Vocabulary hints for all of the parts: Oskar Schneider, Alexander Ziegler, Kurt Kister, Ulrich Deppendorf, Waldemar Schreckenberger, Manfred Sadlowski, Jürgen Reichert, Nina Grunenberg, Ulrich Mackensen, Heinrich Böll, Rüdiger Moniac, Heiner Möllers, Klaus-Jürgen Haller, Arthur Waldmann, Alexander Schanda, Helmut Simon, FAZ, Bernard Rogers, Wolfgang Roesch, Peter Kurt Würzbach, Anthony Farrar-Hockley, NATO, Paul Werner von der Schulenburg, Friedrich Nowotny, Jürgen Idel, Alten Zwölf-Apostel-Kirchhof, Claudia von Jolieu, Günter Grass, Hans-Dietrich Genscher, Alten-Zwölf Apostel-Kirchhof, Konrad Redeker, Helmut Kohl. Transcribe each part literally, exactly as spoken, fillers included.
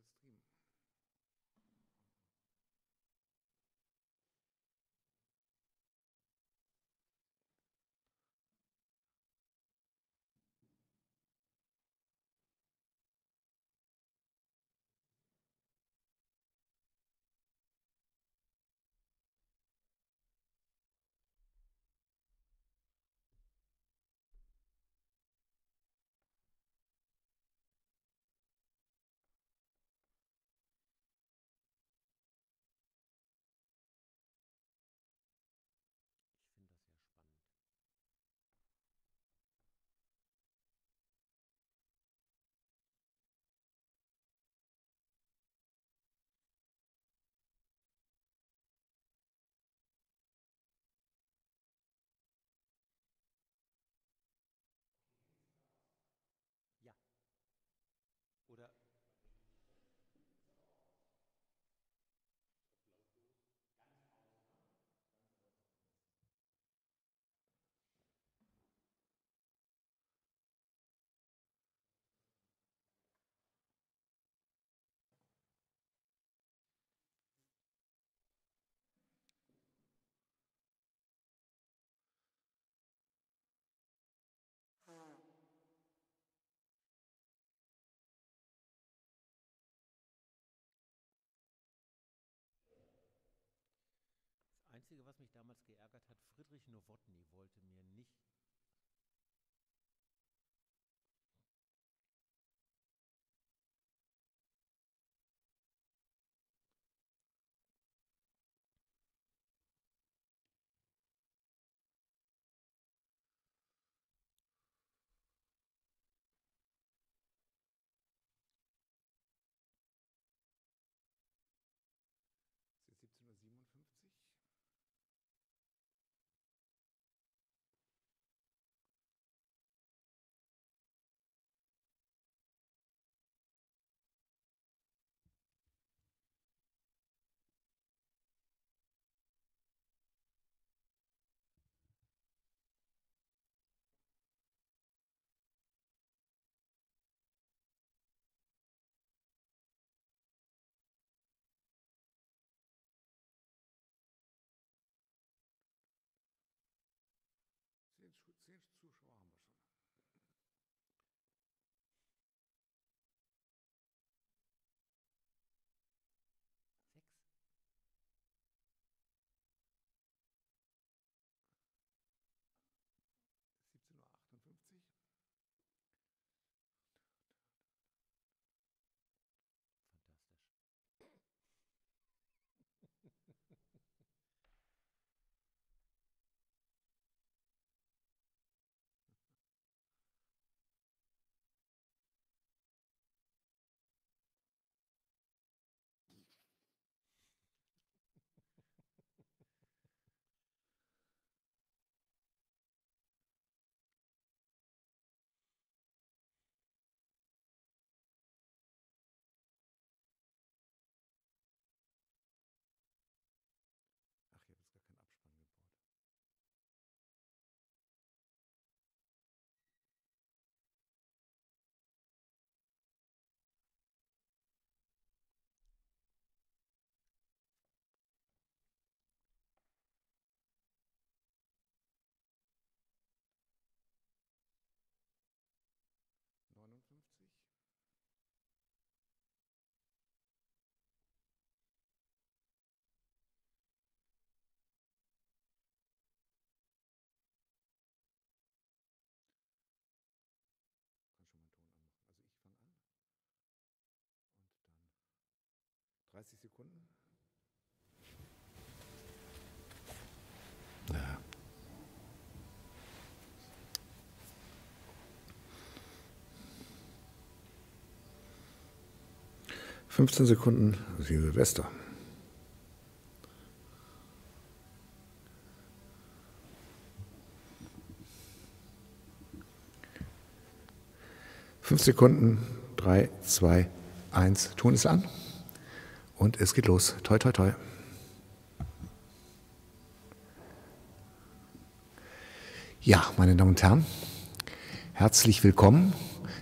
äh, streamen. Das Einzige, was mich damals geärgert hat, Friedrich Nowotny wollte mir nicht. dreißig Sekunden. Ja. fünfzehn Sekunden, Silvester. fünf Sekunden, drei, zwei, eins, Ton ist an. Und es geht los. Toi, toi, toi. Ja, meine Damen und Herren, herzlich willkommen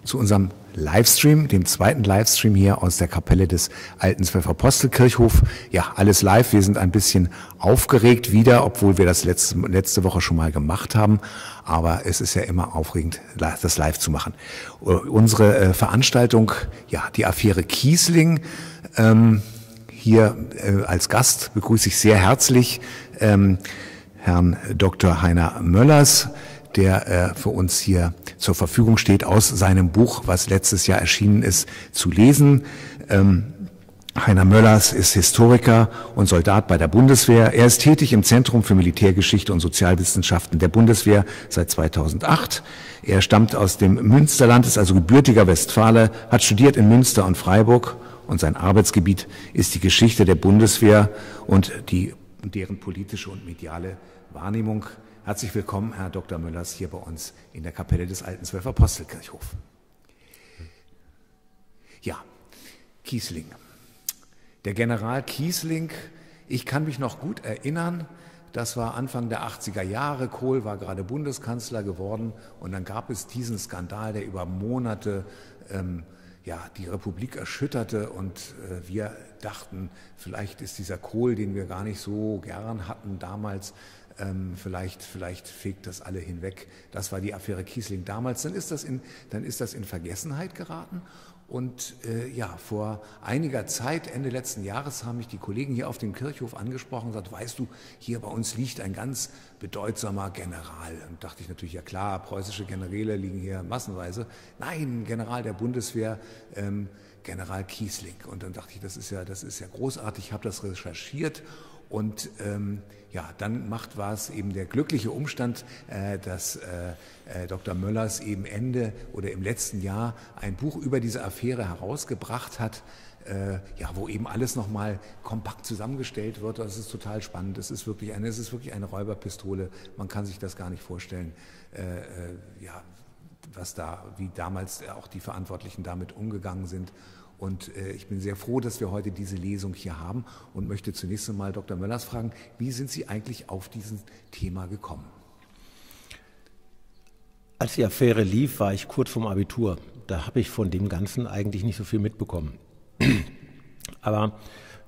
zu unserem Livestream, dem zweiten Livestream hier aus der Kapelle des Alten Zwölf-Apostel-Kirchhof. Ja, alles live. Wir sind ein bisschen aufgeregt wieder, obwohl wir das letzte, letzte Woche schon mal gemacht haben. Aber es ist ja immer aufregend, das live zu machen. Unsere Veranstaltung, ja, die Affäre Kießling, ähm, hier äh, als Gast begrüße ich sehr herzlich ähm, Herrn Doktor Heiner Möllers, der äh, für uns hier zur Verfügung steht, aus seinem Buch, was letztes Jahr erschienen ist, zu lesen. Ähm, Heiner Möllers ist Historiker und Soldat bei der Bundeswehr. Er ist tätig im Zentrum für Militärgeschichte und Sozialwissenschaften der Bundeswehr seit zweitausendacht. Er stammt aus dem Münsterland, ist also gebürtiger Westfale, hat studiert in Münster und Freiburg und sein Arbeitsgebiet ist die Geschichte der Bundeswehr und die, deren politische und mediale Wahrnehmung. Herzlich willkommen, Herr Doktor Möllers, hier bei uns in der Kapelle des Alten Zwölf-Apostel-Kirchhof. Ja, Kießling. Der General Kießling, ich kann mich noch gut erinnern, das war Anfang der achtziger Jahre, Kohl war gerade Bundeskanzler geworden und dann gab es diesen Skandal, der über Monate ähm, ja, die Republik erschütterte und äh, wir dachten, vielleicht ist dieser Kohl, den wir gar nicht so gern hatten damals, Ähm, vielleicht, vielleicht fegt das alle hinweg. Das war die Affäre Kießling damals. Dann ist das in, dann ist das in Vergessenheit geraten. Und äh, ja, vor einiger Zeit, Ende letzten Jahres, haben mich die Kollegen hier auf dem Kirchhof angesprochen und gesagt, weißt du, hier bei uns liegt ein ganz bedeutsamer General. Und dachte ich natürlich, ja klar, preußische Generäle liegen hier massenweise. Nein, General der Bundeswehr, ähm, General Kießling. Und dann dachte ich, das ist ja, das ist ja großartig, ich habe das recherchiert. Und ähm, ja, dann macht war es eben der glückliche Umstand, äh, dass äh, äh, Doktor Möllers eben Ende oder im letzten Jahr ein Buch über diese Affäre herausgebracht hat, äh, ja, wo eben alles nochmal kompakt zusammengestellt wird. Das ist total spannend. Es ist wirklich eine, es ist wirklich eine Räuberpistole. Man kann sich das gar nicht vorstellen. Äh, äh, ja, was da, wie damals auch die Verantwortlichen damit umgegangen sind. Und äh, ich bin sehr froh, dass wir heute diese Lesung hier haben und möchte zunächst einmal Doktor Möllers fragen, wie sind Sie eigentlich auf dieses Thema gekommen? Als die Affäre lief, war ich kurz vorm Abitur. Da habe ich von dem Ganzen eigentlich nicht so viel mitbekommen. Aber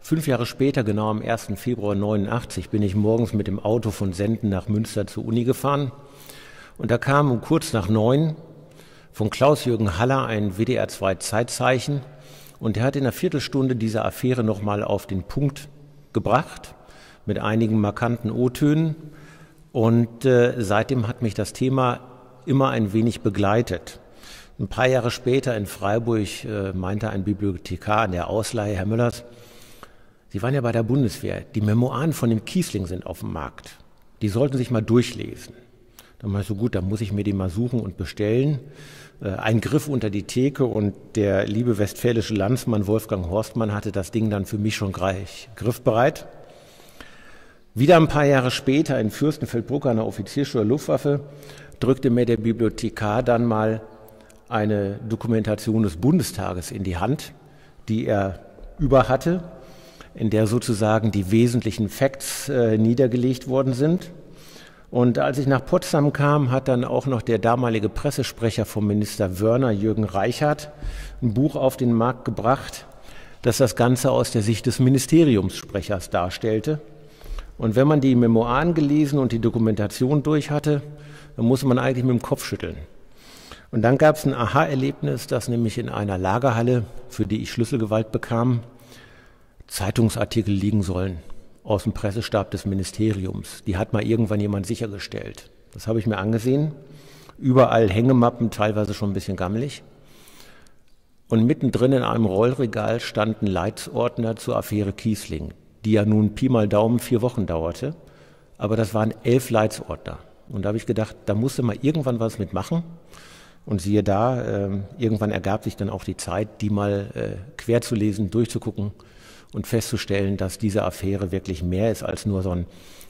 fünf Jahre später, genau am ersten Februar neunundachtzig, bin ich morgens mit dem Auto von Senden nach Münster zur Uni gefahren. Und da kam um kurz nach neun von Klaus-Jürgen Haller ein W D R zwei Zeitzeichen. Und er hat in einer Viertelstunde diese Affäre nochmal auf den Punkt gebracht, mit einigen markanten O-Tönen. Und äh, seitdem hat mich das Thema immer ein wenig begleitet. Ein paar Jahre später in Freiburg äh, meinte ein Bibliothekar an der Ausleihe, Herr Möllers, Sie waren ja bei der Bundeswehr, die Memoiren von dem Kießling sind auf dem Markt. Die sollten sich mal durchlesen. Dann war ich so, gut, dann muss ich mir den mal suchen und bestellen. Ein Griff unter die Theke und der liebe westfälische Landsmann Wolfgang Horstmann hatte das Ding dann für mich schon gleich griffbereit. Wieder ein paar Jahre später in Fürstenfeldbruck an der Offiziersschule Luftwaffe drückte mir der Bibliothekar dann mal eine Dokumentation des Bundestages in die Hand, die er über hatte, in der sozusagen die wesentlichen Facts äh, niedergelegt worden sind. Und als ich nach Potsdam kam, hat dann auch noch der damalige Pressesprecher vom Minister Wörner, Jürgen Reichert, ein Buch auf den Markt gebracht, das das Ganze aus der Sicht des Ministeriumssprechers darstellte. Und wenn man die Memoiren gelesen und die Dokumentation durch hatte, dann musste man eigentlich mit dem Kopf schütteln. Und dann gab es ein Aha-Erlebnis, dass nämlich in einer Lagerhalle, für die ich Schlüsselgewalt bekam, Zeitungsartikel liegen sollen aus dem Pressestab des Ministeriums. Die hat mal irgendwann jemand sichergestellt. Das habe ich mir angesehen. Überall Hängemappen, teilweise schon ein bisschen gammelig. Und mittendrin in einem Rollregal standen Leitsordner zur Affäre Kießling, die ja nun Pi mal Daumen vier Wochen dauerte. Aber das waren elf Leitsordner. Und da habe ich gedacht, da musste mal irgendwann was mitmachen. Und siehe da, äh, irgendwann ergab sich dann auch die Zeit, die mal äh, quer zu lesen, durchzugucken und festzustellen, dass diese Affäre wirklich mehr ist als nur so ein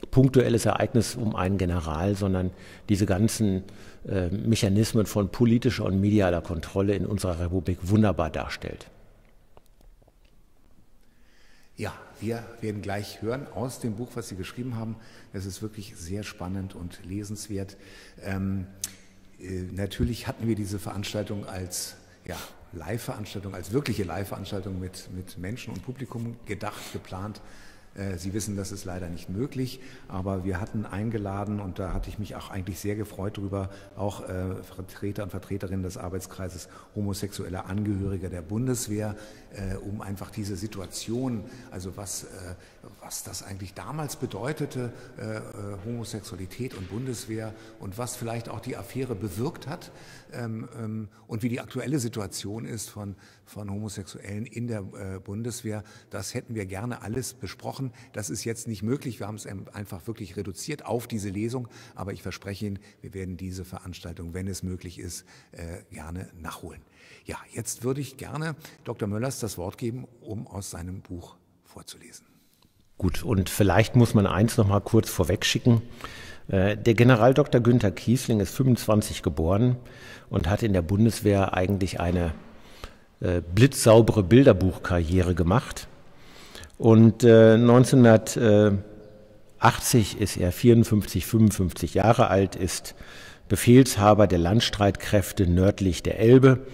punktuelles Ereignis um einen General, sondern diese ganzen äh, Mechanismen von politischer und medialer Kontrolle in unserer Republik wunderbar darstellt. Ja, wir werden gleich hören aus dem Buch, was Sie geschrieben haben. Es ist wirklich sehr spannend und lesenswert. Ähm, äh, natürlich hatten wir diese Veranstaltung als, ja, Live-Veranstaltung, als wirkliche Live-Veranstaltung mit, mit Menschen und Publikum gedacht, geplant. Sie wissen, das ist leider nicht möglich, aber wir hatten eingeladen, und da hatte ich mich auch eigentlich sehr gefreut drüber, auch äh, Vertreter und Vertreterinnen des Arbeitskreises homosexueller Angehöriger der Bundeswehr, äh, um einfach diese Situation, also was, äh, was das eigentlich damals bedeutete, äh, äh, Homosexualität und Bundeswehr, und was vielleicht auch die Affäre bewirkt hat, ähm, ähm, und wie die aktuelle Situation ist von, von Homosexuellen in der äh, Bundeswehr. Das hätten wir gerne alles besprochen. Das ist jetzt nicht möglich. Wir haben es einfach wirklich reduziert auf diese Lesung. Aber ich verspreche Ihnen, wir werden diese Veranstaltung, wenn es möglich ist, gerne nachholen. Ja, jetzt würde ich gerne Doktor Möllers das Wort geben, um aus seinem Buch vorzulesen. Gut, und vielleicht muss man eins noch mal kurz vorweg schicken. Der General Doktor Günther Kießling ist fünfundzwanzig geboren und hat in der Bundeswehr eigentlich eine blitzsaubere Bilderbuchkarriere gemacht. Und äh, neunzehnhundertachtzig ist er vierundfünfzig, fünfundfünfzig Jahre alt, ist Befehlshaber der Landstreitkräfte nördlich der Elbe.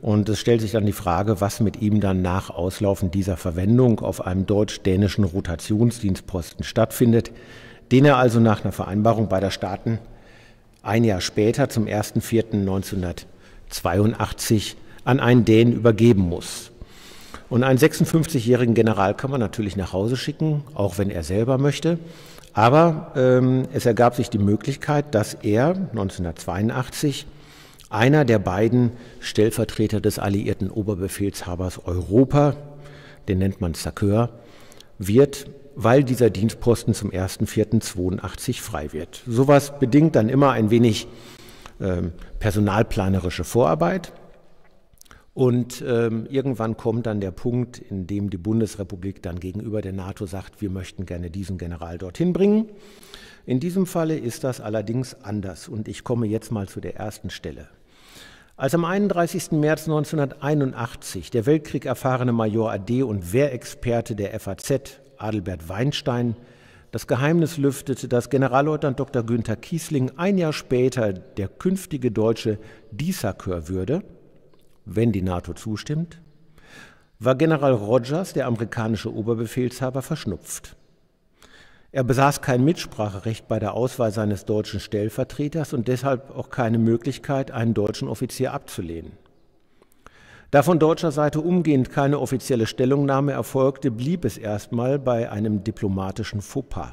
Und es stellt sich dann die Frage, was mit ihm dann nach Auslaufen dieser Verwendung auf einem deutsch-dänischen Rotationsdienstposten stattfindet, den er also nach einer Vereinbarung beider Staaten ein Jahr später, zum ersten vierten neunzehnhundertzweiundachtzig, an einen Dänen übergeben muss. Und einen sechsundfünfzigjährigen General kann man natürlich nach Hause schicken, auch wenn er selber möchte. Aber ähm, es ergab sich die Möglichkeit, dass er neunzehnhundertzweiundachtzig einer der beiden Stellvertreter des alliierten Oberbefehlshabers Europa, den nennt man Sakeur, wird, weil dieser Dienstposten zum ersten vierten zweiundachtzig frei wird. Sowas bedingt dann immer ein wenig ähm, personalplanerische Vorarbeit. Und ähm, irgendwann kommt dann der Punkt, in dem die Bundesrepublik dann gegenüber der NATO sagt, wir möchten gerne diesen General dorthin bringen. In diesem Falle ist das allerdings anders. Und ich komme jetzt mal zu der ersten Stelle. Als am einunddreißigsten März neunzehnhunderteinundachtzig der Weltkrieg erfahrene Major A D und Wehrexperte der F A Z, Adelbert Weinstein, das Geheimnis lüftete, dass Generalleutnant Doktor Günther Kießling ein Jahr später der künftige deutsche D I S A-Kommandeur würde, wenn die NATO zustimmt, war General Rogers, der amerikanische Oberbefehlshaber, verschnupft. Er besaß kein Mitspracherecht bei der Auswahl seines deutschen Stellvertreters und deshalb auch keine Möglichkeit, einen deutschen Offizier abzulehnen. Da von deutscher Seite umgehend keine offizielle Stellungnahme erfolgte, blieb es erstmal bei einem diplomatischen Fauxpas.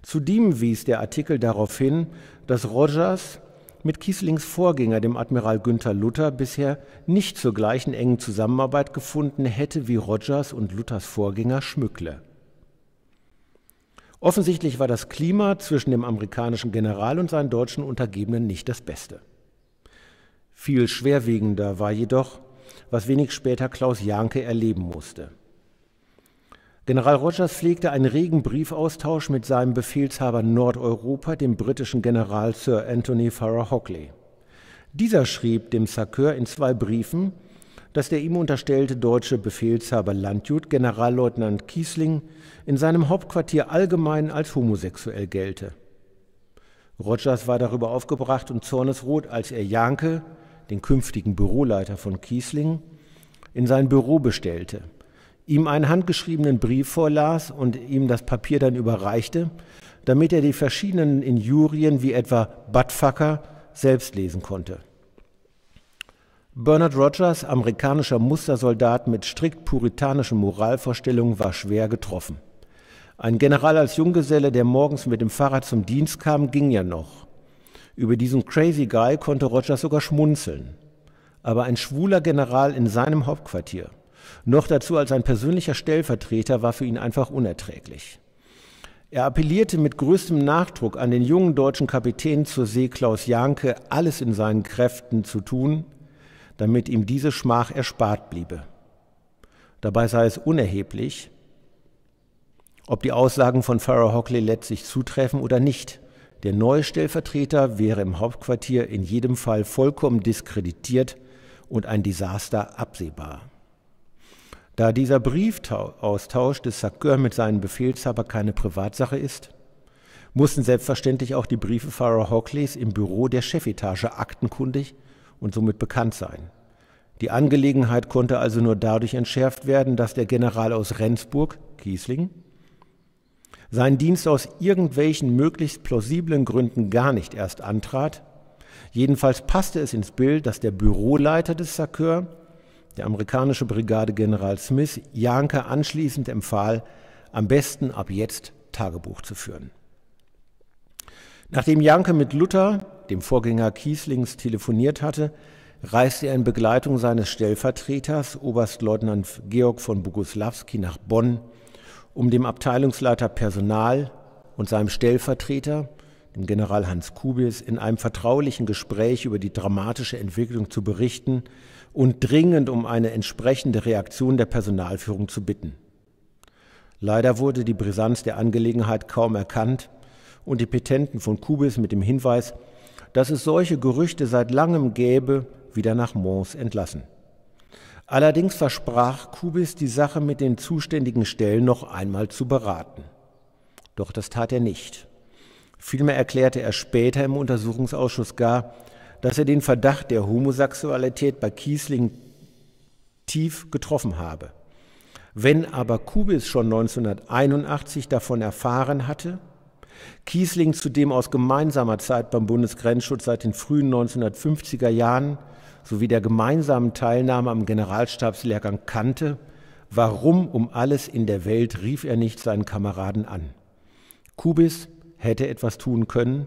Zudem wies der Artikel darauf hin, dass Rogers mit Kießlings Vorgänger, dem Admiral Günther Luther, bisher nicht zur gleichen engen Zusammenarbeit gefunden hätte wie Rogers und Luthers Vorgänger Schmückle. Offensichtlich war das Klima zwischen dem amerikanischen General und seinen deutschen Untergebenen nicht das Beste. Viel schwerwiegender war jedoch, was wenig später Klaus Jahnke erleben musste. General Rogers pflegte einen regen Briefaustausch mit seinem Befehlshaber Nordeuropa, dem britischen General Sir Anthony Farrar-Hockley. Dieser schrieb dem Sakeur in zwei Briefen, dass der ihm unterstellte deutsche Befehlshaber Landjud, Generalleutnant Kießling, in seinem Hauptquartier allgemein als homosexuell gelte. Rogers war darüber aufgebracht und zornesrot, als er Jahnke, den künftigen Büroleiter von Kießling, in sein Büro bestellte, ihm einen handgeschriebenen Brief vorlas und ihm das Papier dann überreichte, damit er die verschiedenen Injurien wie etwa Buttfucker selbst lesen konnte. Bernard Rogers, amerikanischer Mustersoldat mit strikt puritanischen Moralvorstellungen, war schwer getroffen. Ein General als Junggeselle, der morgens mit dem Fahrrad zum Dienst kam, ging ja noch. Über diesen Crazy Guy konnte Rogers sogar schmunzeln. Aber ein schwuler General in seinem Hauptquartier, noch dazu als ein persönlicher Stellvertreter, war für ihn einfach unerträglich. Er appellierte mit größtem Nachdruck an den jungen deutschen Kapitän zur See Klaus Jahnke, alles in seinen Kräften zu tun, damit ihm diese Schmach erspart bliebe. Dabei sei es unerheblich, ob die Aussagen von Farrar-Hockley letztlich zutreffen oder nicht. Der neue Stellvertreter wäre im Hauptquartier in jedem Fall vollkommen diskreditiert und ein Desaster absehbar. Da dieser Briefaustausch des Sakeur mit seinem Befehlshaber keine Privatsache ist, mussten selbstverständlich auch die Briefe Farrar-Hockleys im Büro der Chefetage aktenkundig und somit bekannt sein. Die Angelegenheit konnte also nur dadurch entschärft werden, dass der General aus Rendsburg, Kießling, seinen Dienst aus irgendwelchen möglichst plausiblen Gründen gar nicht erst antrat. Jedenfalls passte es ins Bild, dass der Büroleiter des Sakeur, der amerikanische Brigadegeneral Smith, Jahnke anschließend empfahl, am besten ab jetzt Tagebuch zu führen. Nachdem Jahnke mit Luther, dem Vorgänger Kießlings, telefoniert hatte, reiste er in Begleitung seines Stellvertreters, Oberstleutnant Georg von Boguslawski, nach Bonn, um dem Abteilungsleiter Personal und seinem Stellvertreter, dem General Hans Kubis, in einem vertraulichen Gespräch über die dramatische Entwicklung zu berichten und dringend um eine entsprechende Reaktion der Personalführung zu bitten. Leider wurde die Brisanz der Angelegenheit kaum erkannt und die Petenten von Kubis mit dem Hinweis, dass es solche Gerüchte seit langem gäbe, wieder nach Mons entlassen. Allerdings versprach Kubis, die Sache mit den zuständigen Stellen noch einmal zu beraten. Doch das tat er nicht. Vielmehr erklärte er später im Untersuchungsausschuss gar, dass er den Verdacht der Homosexualität bei Kießling tief getroffen habe. Wenn aber Kubis schon neunzehnhunderteinundachtzig davon erfahren hatte, Kießling zudem aus gemeinsamer Zeit beim Bundesgrenzschutz seit den frühen neunzehnhundertfünfziger Jahren sowie der gemeinsamen Teilnahme am Generalstabslehrgang kannte, warum um alles in der Welt rief er nicht seinen Kameraden an? Kubis hätte etwas tun können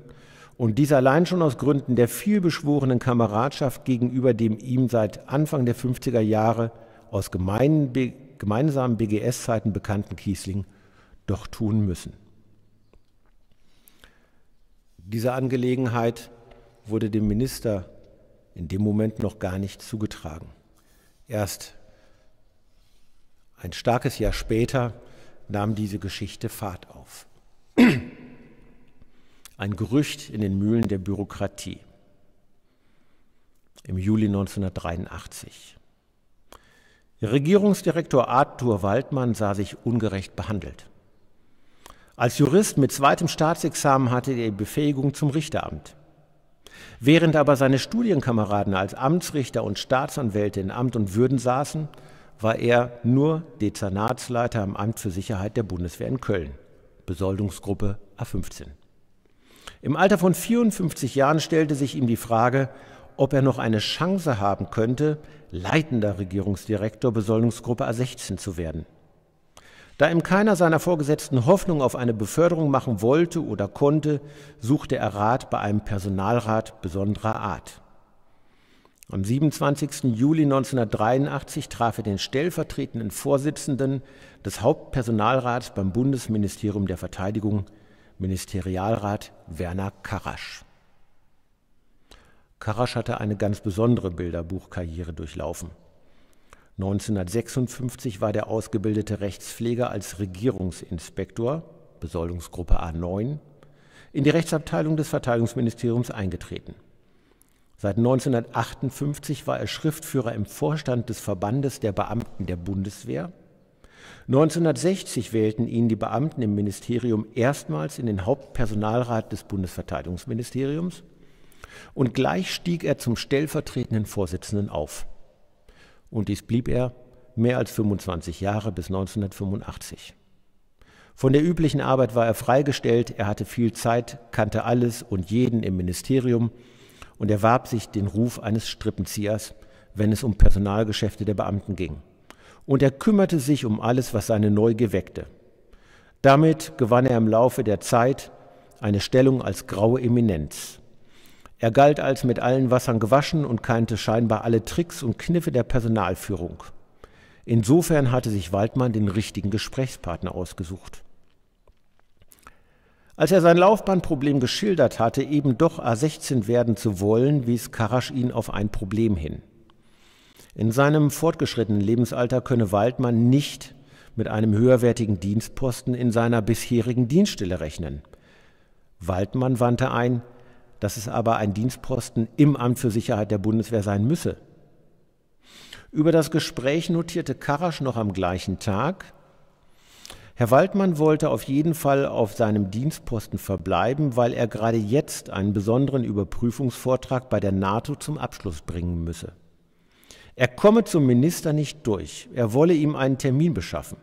und dies allein schon aus Gründen der vielbeschworenen Kameradschaft gegenüber dem ihm seit Anfang der fünfziger Jahre aus gemeinsamen B G S-Zeiten bekannten Kießling doch tun müssen. Diese Angelegenheit wurde dem Minister in dem Moment noch gar nicht zugetragen. Erst ein starkes Jahr später nahm diese Geschichte Fahrt auf. Ein Gerücht in den Mühlen der Bürokratie. Im Juli neunzehnhundertdreiundachtzig. Regierungsdirektor Arthur Waldmann sah sich ungerecht behandelt. Als Jurist mit zweitem Staatsexamen hatte er die Befähigung zum Richteramt. Während aber seine Studienkameraden als Amtsrichter und Staatsanwälte in Amt und Würden saßen, war er nur Dezernatsleiter am Amt für Sicherheit der Bundeswehr in Köln, Besoldungsgruppe A fünfzehn. Im Alter von vierundfünfzig Jahren stellte sich ihm die Frage, ob er noch eine Chance haben könnte, leitender Regierungsdirektor Besoldungsgruppe A sechzehn zu werden. Da ihm keiner seiner Vorgesetzten Hoffnung auf eine Beförderung machen wollte oder konnte, suchte er Rat bei einem Personalrat besonderer Art. Am siebenundzwanzigsten Juli neunzehnhundertdreiundachtzig traf er den stellvertretenden Vorsitzenden des Hauptpersonalrats beim Bundesministerium der Verteidigung, Ministerialrat Werner Karrasch. Karrasch hatte eine ganz besondere Bilderbuchkarriere durchlaufen. neunzehnhundertsechsundfünfzig war der ausgebildete Rechtspfleger als Regierungsinspektor, Besoldungsgruppe A neun, in die Rechtsabteilung des Verteidigungsministeriums eingetreten. Seit neunzehnhundertachtundfünfzig war er Schriftführer im Vorstand des Verbandes der Beamten der Bundeswehr. neunzehnhundertsechzig wählten ihn die Beamten im Ministerium erstmals in den Hauptpersonalrat des Bundesverteidigungsministeriums und gleich stieg er zum stellvertretenden Vorsitzenden auf. Und dies blieb er mehr als fünfundzwanzig Jahre bis neunzehnhundertfünfundachtzig. Von der üblichen Arbeit war er freigestellt, er hatte viel Zeit, kannte alles und jeden im Ministerium und erwarb sich den Ruf eines Strippenziehers, wenn es um Personalgeschäfte der Beamten ging. Und er kümmerte sich um alles, was seine Neugier weckte. Damit gewann er im Laufe der Zeit eine Stellung als graue Eminenz. Er galt als mit allen Wassern gewaschen und kannte scheinbar alle Tricks und Kniffe der Personalführung. Insofern hatte sich Waldmann den richtigen Gesprächspartner ausgesucht. Als er sein Laufbahnproblem geschildert hatte, eben doch A sechzehn werden zu wollen, wies Karrasch ihn auf ein Problem hin. In seinem fortgeschrittenen Lebensalter könne Waldmann nicht mit einem höherwertigen Dienstposten in seiner bisherigen Dienststelle rechnen. Waldmann wandte ein, dass es aber ein Dienstposten im Amt für Sicherheit der Bundeswehr sein müsse. Über das Gespräch notierte Karrasch noch am gleichen Tag, Herr Waldmann wollte auf jeden Fall auf seinem Dienstposten verbleiben, weil er gerade jetzt einen besonderen Überprüfungsvortrag bei der NATO zum Abschluss bringen müsse. Er komme zum Minister nicht durch, er wolle ihm einen Termin beschaffen.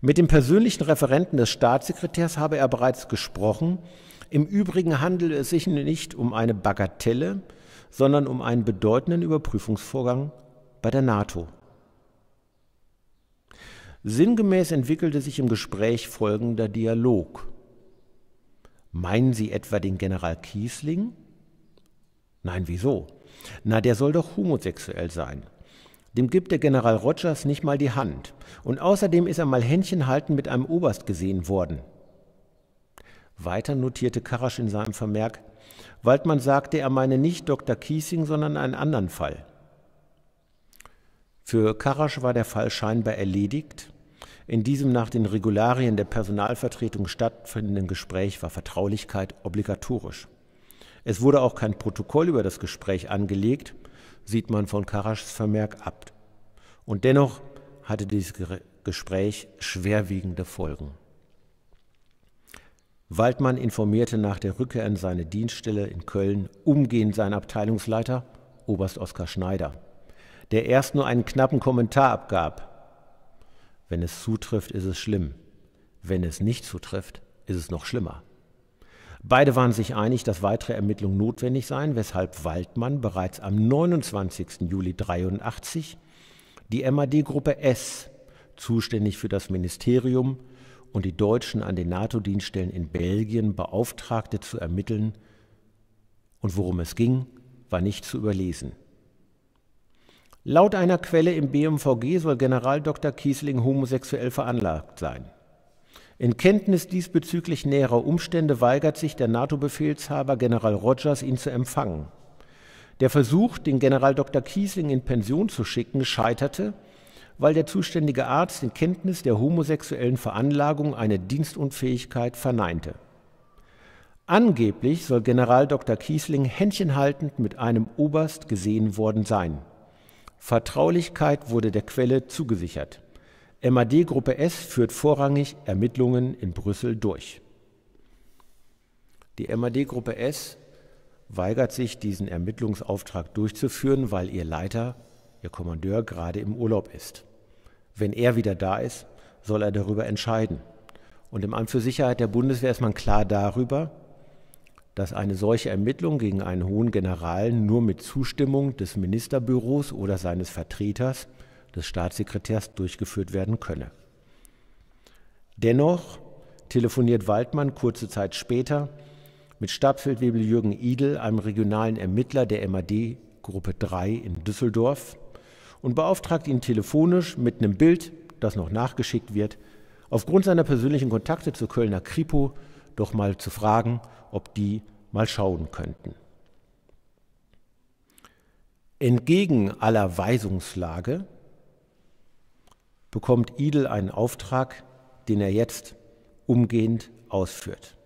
Mit dem persönlichen Referenten des Staatssekretärs habe er bereits gesprochen. Im Übrigen handele es sich nicht um eine Bagatelle, sondern um einen bedeutenden Überprüfungsvorgang bei der NATO. Sinngemäß entwickelte sich im Gespräch folgender Dialog. Meinen Sie etwa den General Kießling? Nein, wieso? Na, der soll doch homosexuell sein. Dem gibt der General Rogers nicht mal die Hand. Und außerdem ist er mal händchenhalten mit einem Oberst gesehen worden. Weiter notierte Karrasch in seinem Vermerk, Waldmann sagte, er meine nicht Doktor Kießling, sondern einen anderen Fall. Für Karrasch war der Fall scheinbar erledigt. In diesem nach den Regularien der Personalvertretung stattfindenden Gespräch war Vertraulichkeit obligatorisch. Es wurde auch kein Protokoll über das Gespräch angelegt, sieht man von Karraschs Vermerk ab. Und dennoch hatte dieses Gespräch schwerwiegende Folgen. Waldmann informierte nach der Rückkehr in seine Dienststelle in Köln umgehend seinen Abteilungsleiter, Oberst Oskar Schneider, der erst nur einen knappen Kommentar abgab. Wenn es zutrifft, ist es schlimm. Wenn es nicht zutrifft, ist es noch schlimmer. Beide waren sich einig, dass weitere Ermittlungen notwendig seien, weshalb Waldmann bereits am neunundzwanzigsten Juli neunzehnhundertdreiundachtzig die M A D-Gruppe S, zuständig für das Ministerium und die Deutschen an den NATO-Dienststellen in Belgien, beauftragte zu ermitteln, und worum es ging, war nicht zu überlesen. Laut einer Quelle im B M V G soll General Doktor Kießling homosexuell veranlagt sein. In Kenntnis diesbezüglich näherer Umstände weigert sich der NATO-Befehlshaber General Rogers, ihn zu empfangen. Der Versuch, den General Doktor Kießling in Pension zu schicken, scheiterte, weil der zuständige Arzt in Kenntnis der homosexuellen Veranlagung eine Dienstunfähigkeit verneinte. Angeblich soll General Doktor Kießling händchenhaltend mit einem Oberst gesehen worden sein. Vertraulichkeit wurde der Quelle zugesichert. M A D-Gruppe S führt vorrangig Ermittlungen in Brüssel durch. Die M A D-Gruppe S weigert sich, diesen Ermittlungsauftrag durchzuführen, weil ihr Leiter, ihr Kommandeur, gerade im Urlaub ist. Wenn er wieder da ist, soll er darüber entscheiden. Und im Amt für Sicherheit der Bundeswehr ist man klar darüber, dass eine solche Ermittlung gegen einen hohen General nur mit Zustimmung des Ministerbüros oder seines Vertreters, des Staatssekretärs, durchgeführt werden könne. Dennoch telefoniert Waldmann kurze Zeit später mit Stabsfeldwebel Jürgen Idel, einem regionalen Ermittler der M A D Gruppe drei in Düsseldorf, und beauftragt ihn telefonisch mit einem Bild, das noch nachgeschickt wird, aufgrund seiner persönlichen Kontakte zur Kölner Kripo doch mal zu fragen, ob die mal schauen könnten. Entgegen aller Weisungslage bekommt Idel einen Auftrag, den er jetzt umgehend ausführt.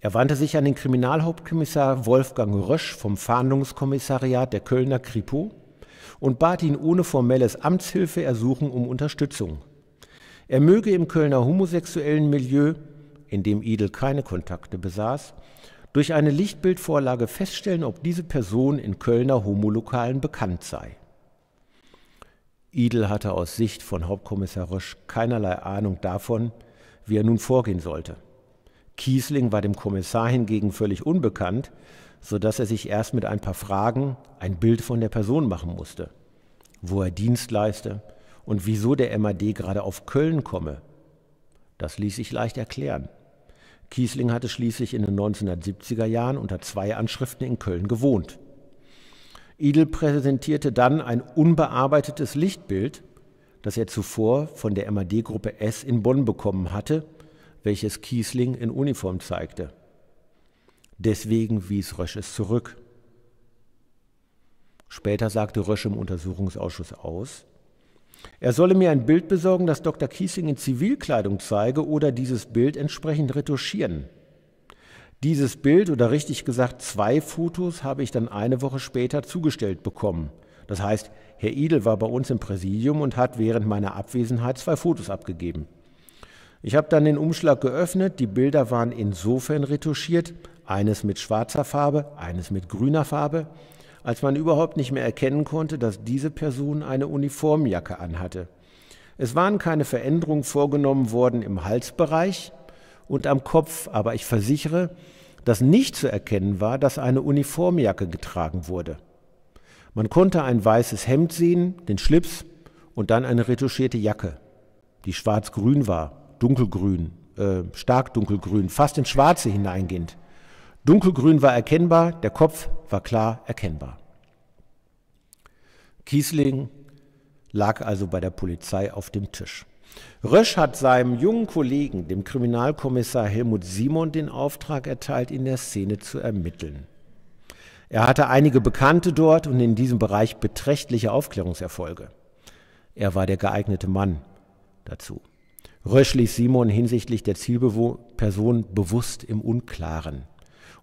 Er wandte sich an den Kriminalhauptkommissar Wolfgang Roesch vom Fahndungskommissariat der Kölner Kripo und bat ihn ohne formelles Amtshilfeersuchen um Unterstützung. Er möge im Kölner homosexuellen Milieu, in dem Idel keine Kontakte besaß, durch eine Lichtbildvorlage feststellen, ob diese Person in Kölner Homolokalen bekannt sei. Idel hatte aus Sicht von Hauptkommissar Roesch keinerlei Ahnung davon, wie er nun vorgehen sollte. Kießling war dem Kommissar hingegen völlig unbekannt, sodass er sich erst mit ein paar Fragen ein Bild von der Person machen musste, wo er Dienst leiste und wieso der M A D gerade auf Köln komme. Das ließ sich leicht erklären. Kießling hatte schließlich in den neunzehnhundertsiebziger Jahren unter zwei Anschriften in Köln gewohnt. Idel präsentierte dann ein unbearbeitetes Lichtbild, das er zuvor von der M A D-Gruppe S in Bonn bekommen hatte, welches Kießling in Uniform zeigte. Deswegen wies Roesch es zurück. Später sagte Roesch im Untersuchungsausschuss aus, er solle mir ein Bild besorgen, das Doktor Kießling in Zivilkleidung zeige oder dieses Bild entsprechend retuschieren. Dieses Bild oder richtig gesagt zwei Fotos habe ich dann eine Woche später zugestellt bekommen. Das heißt, Herr Idel war bei uns im Präsidium und hat während meiner Abwesenheit zwei Fotos abgegeben. Ich habe dann den Umschlag geöffnet, die Bilder waren insofern retuschiert, eines mit schwarzer Farbe, eines mit grüner Farbe, als man überhaupt nicht mehr erkennen konnte, dass diese Person eine Uniformjacke anhatte. Es waren keine Veränderungen vorgenommen worden im Halsbereich und am Kopf, aber ich versichere, dass nicht zu erkennen war, dass eine Uniformjacke getragen wurde. Man konnte ein weißes Hemd sehen, den Schlips und dann eine retuschierte Jacke, die schwarz-grün war, dunkelgrün, äh, stark dunkelgrün, fast ins Schwarze hineingehend. Dunkelgrün war erkennbar, der Kopf war klar erkennbar. Kießling lag also bei der Polizei auf dem Tisch. Roesch hat seinem jungen Kollegen, dem Kriminalkommissar Helmut Simon, den Auftrag erteilt, in der Szene zu ermitteln. Er hatte einige Bekannte dort und in diesem Bereich beträchtliche Aufklärungserfolge. Er war der geeignete Mann dazu. Roesch ließ Simon hinsichtlich der Zielperson bewusst im Unklaren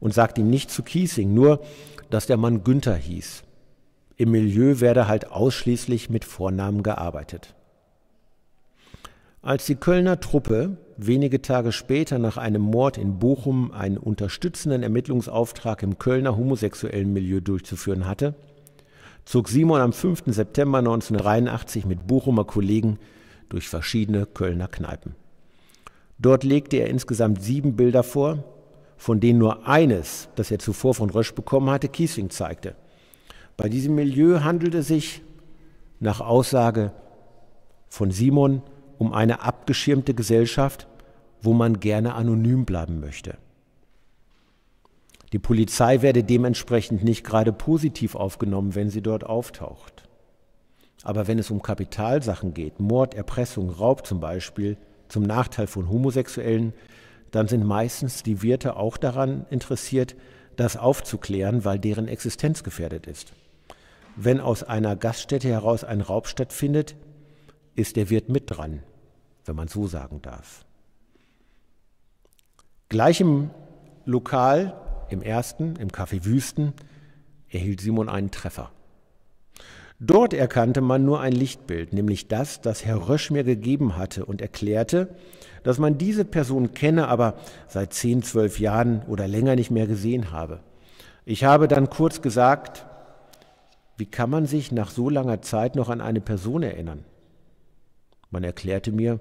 und sagte ihm nicht zu Kießling, nur, dass der Mann Günther hieß. Im Milieu werde halt ausschließlich mit Vornamen gearbeitet. Als die Kölner Truppe wenige Tage später nach einem Mord in Bochum einen unterstützenden Ermittlungsauftrag im Kölner homosexuellen Milieu durchzuführen hatte, zog Simon am fünften September neunzehnhundertdreiundachtzig mit Bochumer Kollegen durch verschiedene Kölner Kneipen. Dort legte er insgesamt sieben Bilder vor, von denen nur eines, das er zuvor von Roesch bekommen hatte, Kießling zeigte. Bei diesem Milieu handelte es sich nach Aussage von Simon um eine abgeschirmte Gesellschaft, wo man gerne anonym bleiben möchte. Die Polizei werde dementsprechend nicht gerade positiv aufgenommen, wenn sie dort auftaucht. Aber wenn es um Kapitalsachen geht, Mord, Erpressung, Raub zum Beispiel, zum Nachteil von Homosexuellen, dann sind meistens die Wirte auch daran interessiert, das aufzuklären, weil deren Existenz gefährdet ist. Wenn aus einer Gaststätte heraus ein Raub stattfindet, ist der Wirt mit dran, wenn man so sagen darf. Gleich im Lokal, im ersten, im Café Wüsten, erhielt Simon einen Treffer. Dort erkannte man nur ein Lichtbild, nämlich das, das Herr Roesch mir gegeben hatte und erklärte, dass man diese Person kenne, aber seit zehn, zwölf Jahren oder länger nicht mehr gesehen habe. Ich habe dann kurz gesagt, wie kann man sich nach so langer Zeit noch an eine Person erinnern? Man erklärte mir,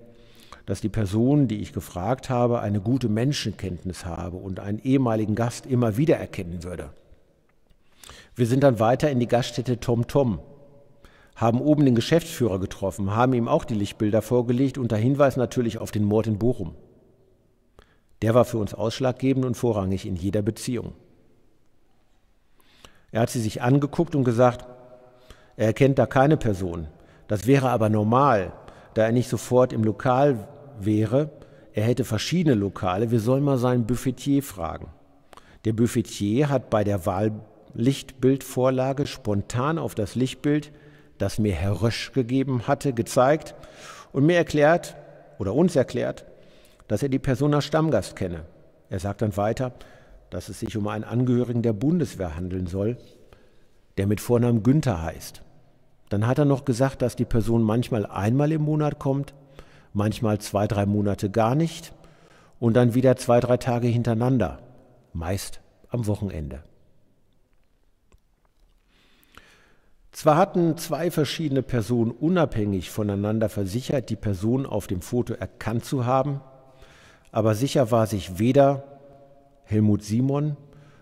dass die Person, die ich gefragt habe, eine gute Menschenkenntnis habe und einen ehemaligen Gast immer wieder erkennen würde. Wir sind dann weiter in die Gaststätte Tom Tom, haben oben den Geschäftsführer getroffen, haben ihm auch die Lichtbilder vorgelegt, unter Hinweis natürlich auf den Mord in Bochum. Der war für uns ausschlaggebend und vorrangig in jeder Beziehung. Er hat sie sich angeguckt und gesagt, er erkennt da keine Person. Das wäre aber normal, da er nicht sofort im Lokal wäre. Er hätte verschiedene Lokale. Wir sollen mal seinen Buffetier fragen. Der Buffetier hat bei der Wahllichtbildvorlage spontan auf das Lichtbild, das mir Herr Roesch gegeben hatte, gezeigt und mir erklärt, oder uns erklärt, dass er die Person als Stammgast kenne. Er sagt dann weiter, dass es sich um einen Angehörigen der Bundeswehr handeln soll, der mit Vornamen Günther heißt. Dann hat er noch gesagt, dass die Person manchmal einmal im Monat kommt, manchmal zwei, drei Monate gar nicht und dann wieder zwei, drei Tage hintereinander, meist am Wochenende. Zwar hatten zwei verschiedene Personen unabhängig voneinander versichert, die Person auf dem Foto erkannt zu haben, aber sicher war sich weder Helmut Simon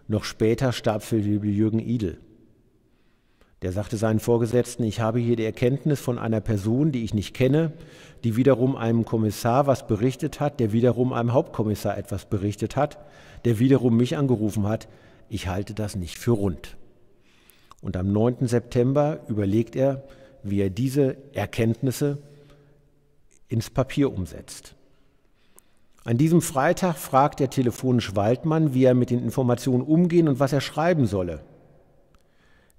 noch später Stabsfeldwebel Jürgen Idel. Der sagte seinen Vorgesetzten, ich habe hier die Erkenntnis von einer Person, die ich nicht kenne, die wiederum einem Kommissar was berichtet hat, der wiederum einem Hauptkommissar etwas berichtet hat, der wiederum mich angerufen hat. Ich halte das nicht für rund. Und am neunten September überlegt er, wie er diese Erkenntnisse ins Papier umsetzt. An diesem Freitag fragt er telefonisch Waldmann, wie er mit den Informationen umgehen und was er schreiben solle.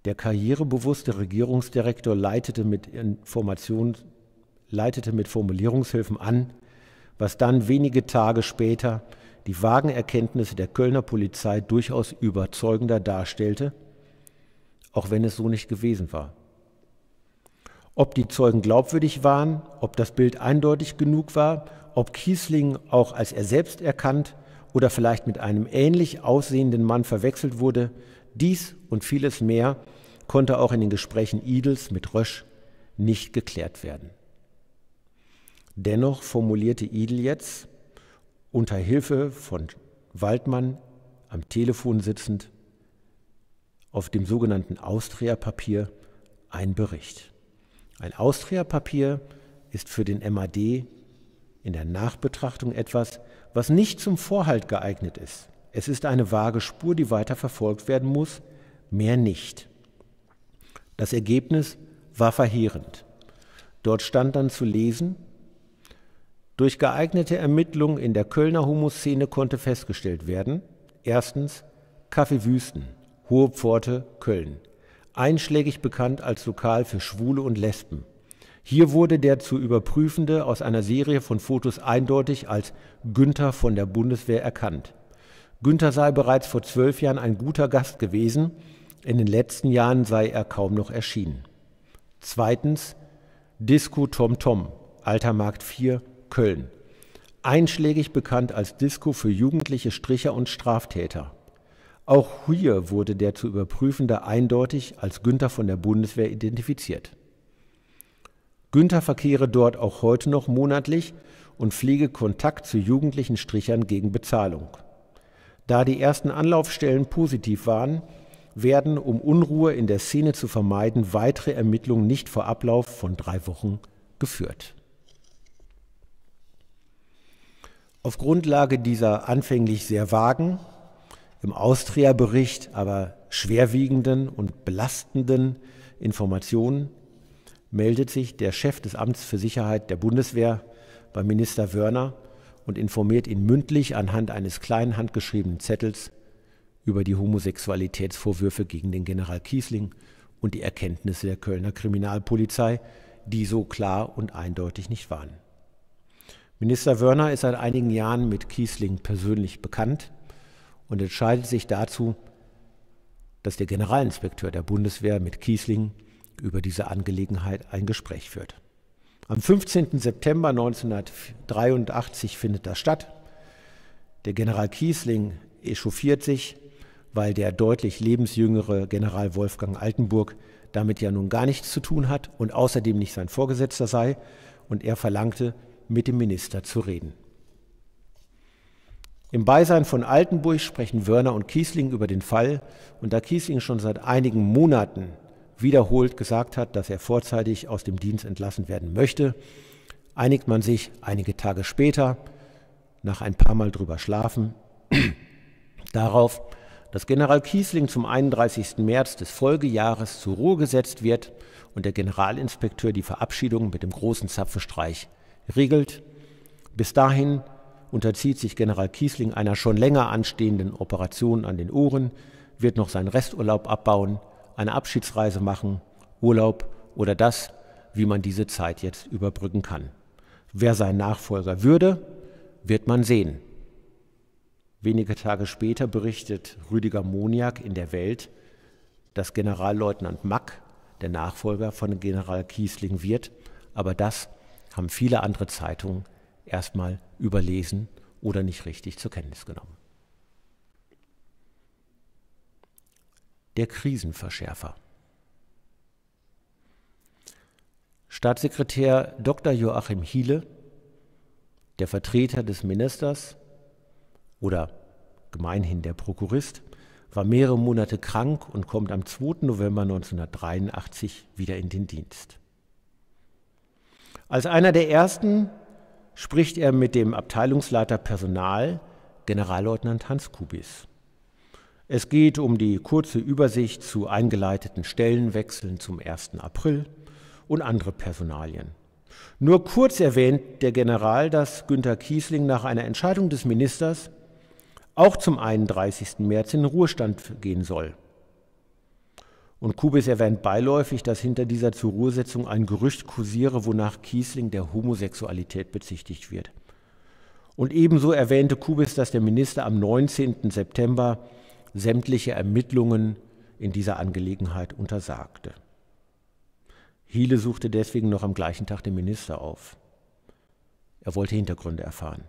Der karrierebewusste Regierungsdirektor leitete mit Informationen, leitete mit Formulierungshilfen an, was dann wenige Tage später die vagen Erkenntnisse der Kölner Polizei durchaus überzeugender darstellte, auch wenn es so nicht gewesen war. Ob die Zeugen glaubwürdig waren, ob das Bild eindeutig genug war, ob Kießling auch als er selbst erkannt oder vielleicht mit einem ähnlich aussehenden Mann verwechselt wurde, dies und vieles mehr konnte auch in den Gesprächen Idels mit Roesch nicht geklärt werden. Dennoch formulierte Idel jetzt, unter Hilfe von Waldmann am Telefon sitzend, auf dem sogenannten Austria-Papier einen Bericht. Ein Austria-Papier ist für den M A D in der Nachbetrachtung etwas, was nicht zum Vorhalt geeignet ist. Es ist eine vage Spur, die weiter verfolgt werden muss, mehr nicht. Das Ergebnis war verheerend. Dort stand dann zu lesen: Durch geeignete Ermittlungen in der Kölner Homoszene konnte festgestellt werden, erstens Café Wüsten, Hohe Pforte, Köln, einschlägig bekannt als Lokal für Schwule und Lesben. Hier wurde der zu überprüfende aus einer Serie von Fotos eindeutig als Günther von der Bundeswehr erkannt. Günther sei bereits vor zwölf Jahren ein guter Gast gewesen, in den letzten Jahren sei er kaum noch erschienen. Zweitens, Disco Tom Tom, Alter Markt vier, Köln. Einschlägig bekannt als Disco für jugendliche Stricher und Straftäter. Auch hier wurde der zu überprüfende eindeutig als Günther von der Bundeswehr identifiziert. Günther verkehre dort auch heute noch monatlich und pflege Kontakt zu jugendlichen Strichern gegen Bezahlung. Da die ersten Anlaufstellen positiv waren, werden, um Unruhe in der Szene zu vermeiden, weitere Ermittlungen nicht vor Ablauf von drei Wochen geführt. Auf Grundlage dieser anfänglich sehr vagen, im Austria-Bericht aber schwerwiegenden und belastenden Informationen meldet sich der Chef des Amts für Sicherheit der Bundeswehr bei Minister Wörner und informiert ihn mündlich anhand eines kleinen handgeschriebenen Zettels über die Homosexualitätsvorwürfe gegen den General Kießling und die Erkenntnisse der Kölner Kriminalpolizei, die so klar und eindeutig nicht waren. Minister Wörner ist seit einigen Jahren mit Kießling persönlich bekannt und entscheidet sich dazu, dass der Generalinspekteur der Bundeswehr mit Kießling über diese Angelegenheit ein Gespräch führt. Am fünfzehnten September neunzehnhundertdreiundachtzig findet das statt. Der General Kießling echauffiert sich, weil der deutlich lebensjüngere General Wolfgang Altenburg damit ja nun gar nichts zu tun hat und außerdem nicht sein Vorgesetzter sei, und er verlangte, mit dem Minister zu reden. Im Beisein von Altenburg sprechen Wörner und Kießling über den Fall, und da Kießling schon seit einigen Monaten wiederholt gesagt hat, dass er vorzeitig aus dem Dienst entlassen werden möchte, einigt man sich einige Tage später, nach ein paar Mal drüber schlafen, darauf, dass General Kießling zum einunddreißigsten März des Folgejahres zur Ruhe gesetzt wird und der Generalinspekteur die Verabschiedung mit dem großen Zapfenstreich regelt. Bis dahin unterzieht sich General Kießling einer schon länger anstehenden Operation an den Ohren, wird noch seinen Resturlaub abbauen, eine Abschiedsreise machen, Urlaub oder das, wie man diese Zeit jetzt überbrücken kann. Wer sein Nachfolger würde, wird man sehen. Wenige Tage später berichtet Rüdiger Moniac in der Welt, dass Generalleutnant Mack der Nachfolger von General Kießling wird, aber das haben viele andere Zeitungen erstmal überlesen oder nicht richtig zur Kenntnis genommen. Der Krisenverschärfer. Staatssekretär Doktor Joachim Hiehle, der Vertreter des Ministers oder gemeinhin der Prokurist, war mehrere Monate krank und kommt am zweiten November neunzehnhundertdreiundachtzig wieder in den Dienst. Als einer der ersten spricht er mit dem Abteilungsleiter Personal, Generalleutnant Hans Kubis. Es geht um die kurze Übersicht zu eingeleiteten Stellenwechseln zum ersten April und andere Personalien. Nur kurz erwähnt der General, dass Günther Kießling nach einer Entscheidung des Ministers auch zum einunddreißigsten März in den Ruhestand gehen soll. Und Kubis erwähnt beiläufig, dass hinter dieser Zur-Ruhe-Setzung ein Gerücht kursiere, wonach Kießling der Homosexualität bezichtigt wird. Und ebenso erwähnte Kubis, dass der Minister am neunzehnten September sämtliche Ermittlungen in dieser Angelegenheit untersagte. Hiehle suchte deswegen noch am gleichen Tag den Minister auf. Er wollte Hintergründe erfahren.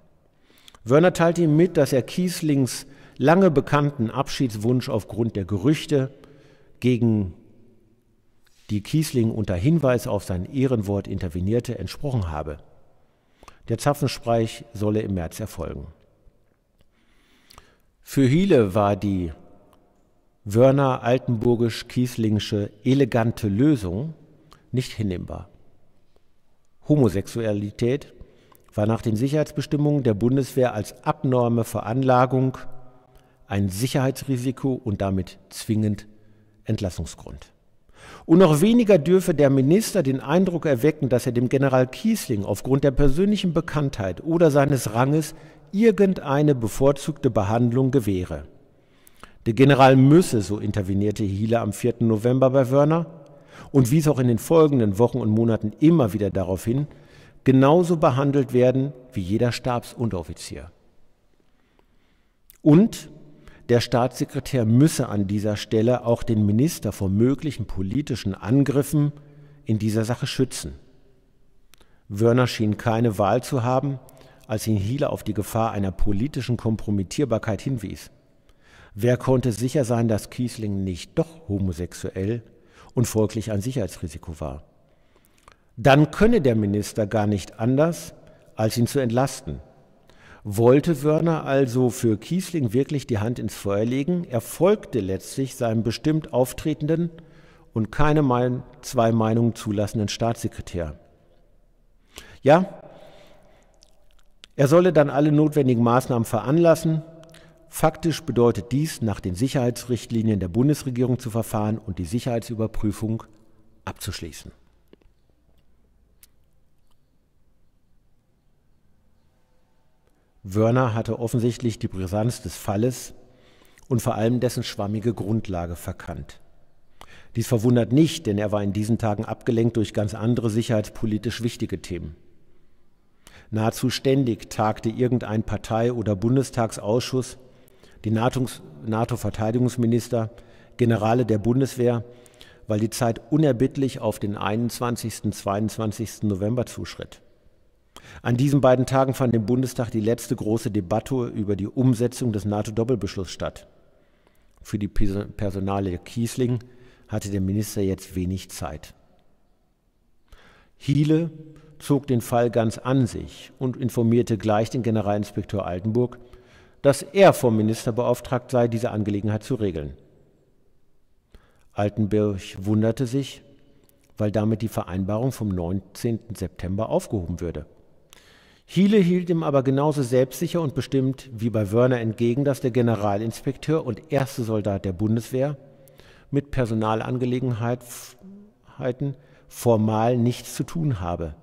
Wörner teilte ihm mit, dass er Kießlings lange bekannten Abschiedswunsch aufgrund der Gerüchte gegen die Kießling unter Hinweis auf sein Ehrenwort intervenierte, entsprochen habe. Der Zapfenstreich solle im März erfolgen. Für Hiehle war die Wörner-Altenburgisch-Kieslingsche elegante Lösung nicht hinnehmbar. Homosexualität war nach den Sicherheitsbestimmungen der Bundeswehr als abnorme Veranlagung ein Sicherheitsrisiko und damit zwingend Entlassungsgrund. Und noch weniger dürfe der Minister den Eindruck erwecken, dass er dem General Kießling aufgrund der persönlichen Bekanntheit oder seines Ranges irgendeine bevorzugte Behandlung gewähre. Der General müsse, so intervenierte Hiehle am vierten November bei Wörner und wies auch in den folgenden Wochen und Monaten immer wieder darauf hin, genauso behandelt werden wie jeder Stabsunteroffizier. Und der Staatssekretär müsse an dieser Stelle auch den Minister vor möglichen politischen Angriffen in dieser Sache schützen. Wörner schien keine Wahl zu haben, als ihn Hiehle auf die Gefahr einer politischen Kompromittierbarkeit hinwies. Wer konnte sicher sein, dass Kießling nicht doch homosexuell und folglich ein Sicherheitsrisiko war? Dann könne der Minister gar nicht anders, als ihn zu entlasten. Wollte Wörner also für Kießling wirklich die Hand ins Feuer legen, er folgte letztlich seinem bestimmt auftretenden und keine mein, zwei Meinungen zulassenden Staatssekretär. Ja, er solle dann alle notwendigen Maßnahmen veranlassen. Faktisch bedeutet dies, nach den Sicherheitsrichtlinien der Bundesregierung zu verfahren und die Sicherheitsüberprüfung abzuschließen. Wörner hatte offensichtlich die Brisanz des Falles und vor allem dessen schwammige Grundlage verkannt. Dies verwundert nicht, denn er war in diesen Tagen abgelenkt durch ganz andere sicherheitspolitisch wichtige Themen. Nahezu ständig tagte irgendein Partei- oder Bundestagsausschuss, die NATO-Verteidigungsminister, Generale der Bundeswehr, weil die Zeit unerbittlich auf den einundzwanzigsten und zweiundzwanzigsten November zuschritt. An diesen beiden Tagen fand im Bundestag die letzte große Debatte über die Umsetzung des NATO-Doppelbeschlusses statt. Für die Personalie Kießling hatte der Minister jetzt wenig Zeit. Hiehle zog den Fall ganz an sich und informierte gleich den Generalinspekteur Altenburg, dass er vom Minister beauftragt sei, diese Angelegenheit zu regeln. Altenburg wunderte sich, weil damit die Vereinbarung vom neunzehnten September aufgehoben würde. Hiehle hielt ihm aber genauso selbstsicher und bestimmt wie bei Wörner entgegen, dass der Generalinspekteur und erste Soldat der Bundeswehr mit Personalangelegenheiten formal nichts zu tun habe.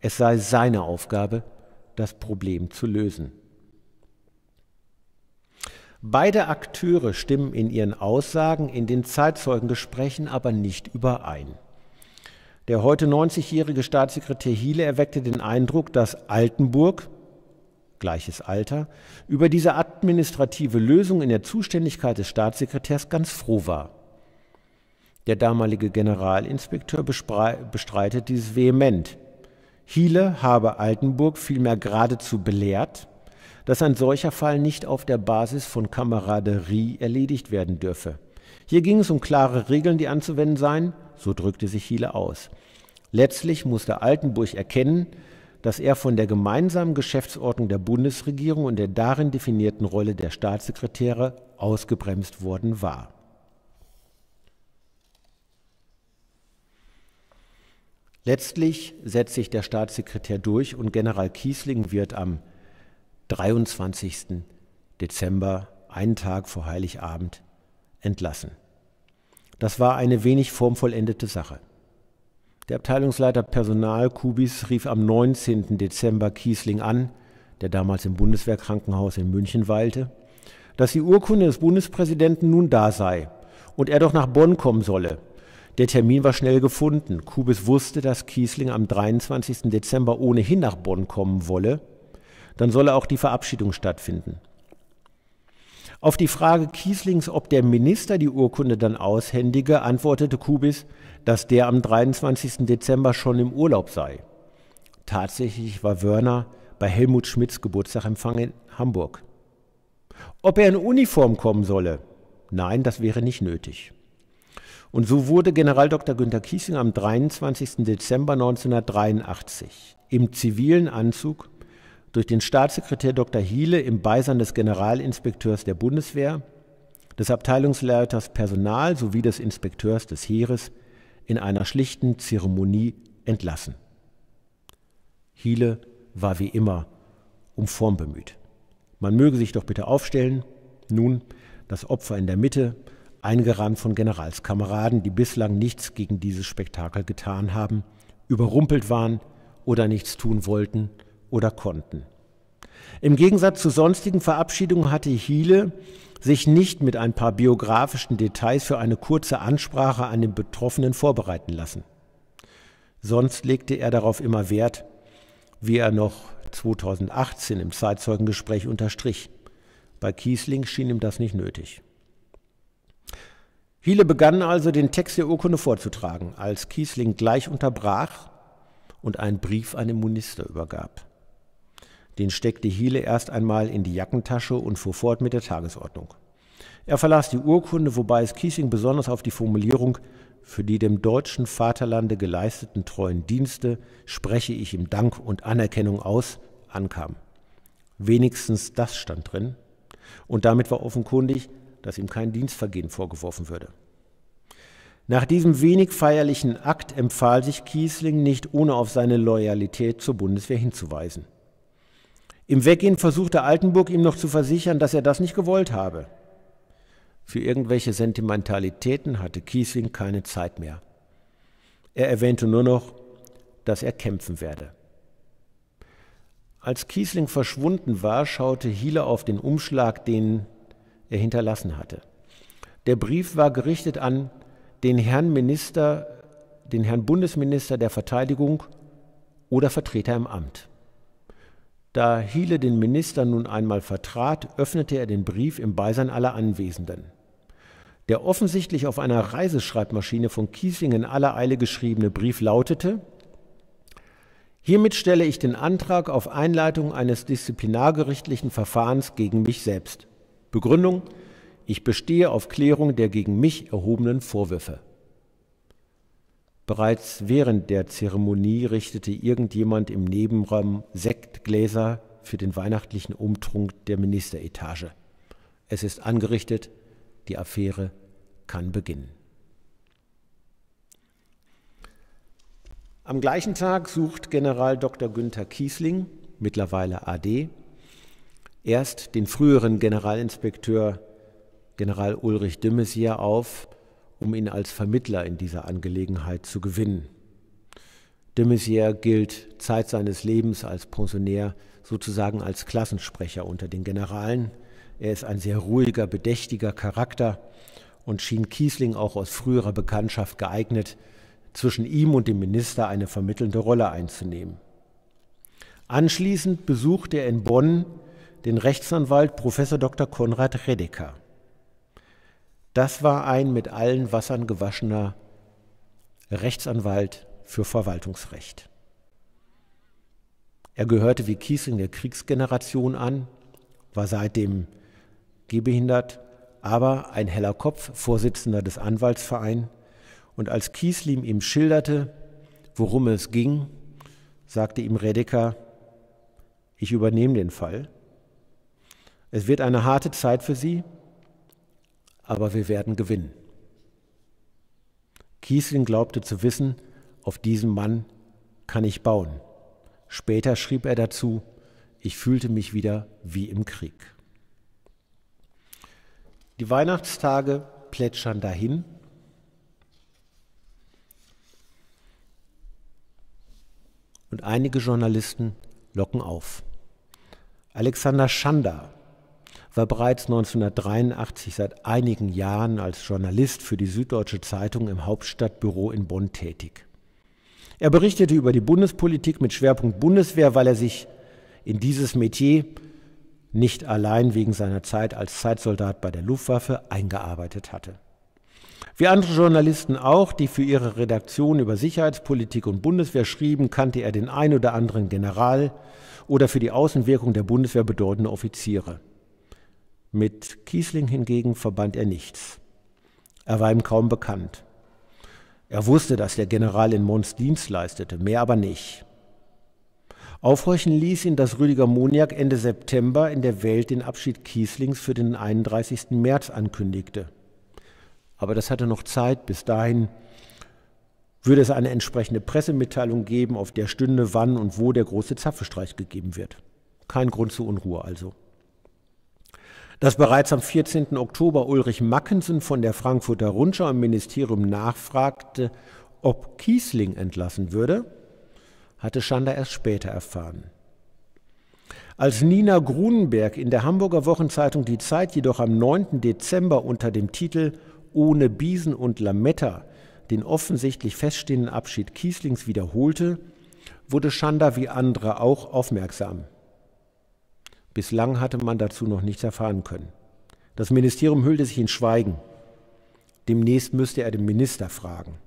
Es sei seine Aufgabe, das Problem zu lösen. Beide Akteure stimmen in ihren Aussagen in den Zeitzeugengesprächen aber nicht überein. Der heute neunzigjährige Staatssekretär Hiehle erweckte den Eindruck, dass Altenburg, gleiches Alter, über diese administrative Lösung in der Zuständigkeit des Staatssekretärs ganz froh war. Der damalige Generalinspekteur bestreitet dies vehement. Hiehle habe Altenburg vielmehr geradezu belehrt, dass ein solcher Fall nicht auf der Basis von Kameraderie erledigt werden dürfe. Hier ging es um klare Regeln, die anzuwenden seien, so drückte sich Hiehle aus. Letztlich musste Altenburg erkennen, dass er von der gemeinsamen Geschäftsordnung der Bundesregierung und der darin definierten Rolle der Staatssekretäre ausgebremst worden war. Letztlich setzt sich der Staatssekretär durch und General Kießling wird am dreiundzwanzigsten Dezember, einen Tag vor Heiligabend, entlassen. Das war eine wenig formvollendete Sache. Der Abteilungsleiter Personal Kubis rief am neunzehnten Dezember Kießling an, der damals im Bundeswehrkrankenhaus in München weilte, dass die Urkunde des Bundespräsidenten nun da sei und er doch nach Bonn kommen solle. Der Termin war schnell gefunden. Kubis wusste, dass Kießling am dreiundzwanzigsten Dezember ohnehin nach Bonn kommen wolle. Dann solle auch die Verabschiedung stattfinden. Auf die Frage Kießlings, ob der Minister die Urkunde dann aushändige, antwortete Kubis, dass der am dreiundzwanzigsten Dezember schon im Urlaub sei. Tatsächlich war Wörner bei Helmut Schmidts Geburtstagempfang in Hamburg. Ob er in Uniform kommen solle? Nein, das wäre nicht nötig. Und so wurde General Doktor Günther Kießling am dreiundzwanzigsten Dezember neunzehnhundertdreiundachtzig im zivilen Anzug durch den Staatssekretär Doktor Hiehle im Beisein des Generalinspekteurs der Bundeswehr, des Abteilungsleiters Personal sowie des Inspekteurs des Heeres in einer schlichten Zeremonie entlassen. Hiehle war wie immer um Form bemüht. Man möge sich doch bitte aufstellen. Nun, das Opfer in der Mitte, eingerahmt von Generalskameraden, die bislang nichts gegen dieses Spektakel getan haben, überrumpelt waren oder nichts tun wollten oder konnten. Im Gegensatz zu sonstigen Verabschiedungen hatte Hiehle sich nicht mit ein paar biografischen Details für eine kurze Ansprache an den Betroffenen vorbereiten lassen. Sonst legte er darauf immer Wert, wie er noch zweitausendachtzehn im Zeitzeugengespräch unterstrich. Bei Kießling schien ihm das nicht nötig. Hiehle begann also, den Text der Urkunde vorzutragen, als Kießling gleich unterbrach und einen Brief an den Minister übergab. Den steckte Hiehle erst einmal in die Jackentasche und fuhr fort mit der Tagesordnung. Er verlas die Urkunde, wobei es Kießling besonders auf die Formulierung „für die dem deutschen Vaterlande geleisteten treuen Dienste spreche ich ihm Dank und Anerkennung aus“ ankam. Wenigstens das stand drin, und damit war offenkundig, dass ihm kein Dienstvergehen vorgeworfen würde. Nach diesem wenig feierlichen Akt empfahl sich Kießling nicht, ohne auf seine Loyalität zur Bundeswehr hinzuweisen. Im Weggehen versuchte Altenburg ihm noch zu versichern, dass er das nicht gewollt habe. Für irgendwelche Sentimentalitäten hatte Kießling keine Zeit mehr. Er erwähnte nur noch, dass er kämpfen werde. Als Kießling verschwunden war, schaute Hiehle auf den Umschlag, den er hinterlassen hatte. Der Brief war gerichtet an den Herrn Minister, den Herrn Bundesminister der Verteidigung oder Vertreter im Amt. Da Hiehle den Minister nun einmal vertrat, öffnete er den Brief im Beisein aller Anwesenden. Der offensichtlich auf einer Reiseschreibmaschine von Kießling in aller Eile geschriebene Brief lautete: Hiermit stelle ich den Antrag auf Einleitung eines disziplinargerichtlichen Verfahrens gegen mich selbst. Begründung: Ich bestehe auf Klärung der gegen mich erhobenen Vorwürfe. Bereits während der Zeremonie richtete irgendjemand im Nebenraum Sektgläser für den weihnachtlichen Umtrunk der Ministeretage. Es ist angerichtet, die Affäre kann beginnen. Am gleichen Tag sucht General Doktor Günther Kießling, mittlerweile A D, erst den früheren Generalinspekteur General Ulrich de Maizière auf, um ihn als Vermittler in dieser Angelegenheit zu gewinnen. De Maizière gilt Zeit seines Lebens als Pensionär sozusagen als Klassensprecher unter den Generalen. Er ist ein sehr ruhiger, bedächtiger Charakter und schien Kießling auch aus früherer Bekanntschaft geeignet, zwischen ihm und dem Minister eine vermittelnde Rolle einzunehmen. Anschließend besuchte er in Bonn den Rechtsanwalt Professor Doktor Konrad Redeker. Das war ein mit allen Wassern gewaschener Rechtsanwalt für Verwaltungsrecht. Er gehörte wie Kießling der Kriegsgeneration an, war seitdem gehbehindert, aber ein heller Kopf, Vorsitzender des Anwaltsvereins. Und als Kießling ihm schilderte, worum es ging, sagte ihm Redeker: Ich übernehme den Fall. Es wird eine harte Zeit für Sie, aber wir werden gewinnen. Kießling glaubte zu wissen, auf diesen Mann kann ich bauen. Später schrieb er dazu: Ich fühlte mich wieder wie im Krieg. Die Weihnachtstage plätschern dahin. Und einige Journalisten locken auf. Alexander Schanda war bereits neunzehnhundertdreiundachtzig seit einigen Jahren als Journalist für die Süddeutsche Zeitung im Hauptstadtbüro in Bonn tätig. Er berichtete über die Bundespolitik mit Schwerpunkt Bundeswehr, weil er sich in dieses Metier nicht allein wegen seiner Zeit als Zeitsoldat bei der Luftwaffe eingearbeitet hatte. Wie andere Journalisten auch, die für ihre Redaktion über Sicherheitspolitik und Bundeswehr schrieben, kannte er den ein oder anderen General oder für die Außenwirkung der Bundeswehr bedeutende Offiziere. Mit Kießling hingegen verband er nichts. Er war ihm kaum bekannt. Er wusste, dass der General in Mons Dienst leistete, mehr aber nicht. Aufhorchen ließ ihn, dass Rüdiger Moniac Ende September in der Welt den Abschied Kießlings für den einunddreißigsten März ankündigte. Aber das hatte noch Zeit. Bis dahin würde es eine entsprechende Pressemitteilung geben, auf der stünde, wann und wo der große Zapfenstreich gegeben wird. Kein Grund zur Unruhe also. Dass bereits am vierzehnten Oktober Ulrich Mackensen von der Frankfurter Rundschau im Ministerium nachfragte, ob Kießling entlassen würde, hatte Schanda erst später erfahren. Als Nina Grunenberg in der Hamburger Wochenzeitung Die Zeit jedoch am neunten Dezember unter dem Titel »Ohne Biesen und Lametta« den offensichtlich feststehenden Abschied Kießlings wiederholte, wurde Schanda wie andere auch aufmerksam. Bislang hatte man dazu noch nichts erfahren können. Das Ministerium hüllte sich in Schweigen. Demnächst müsste er den Minister fragen.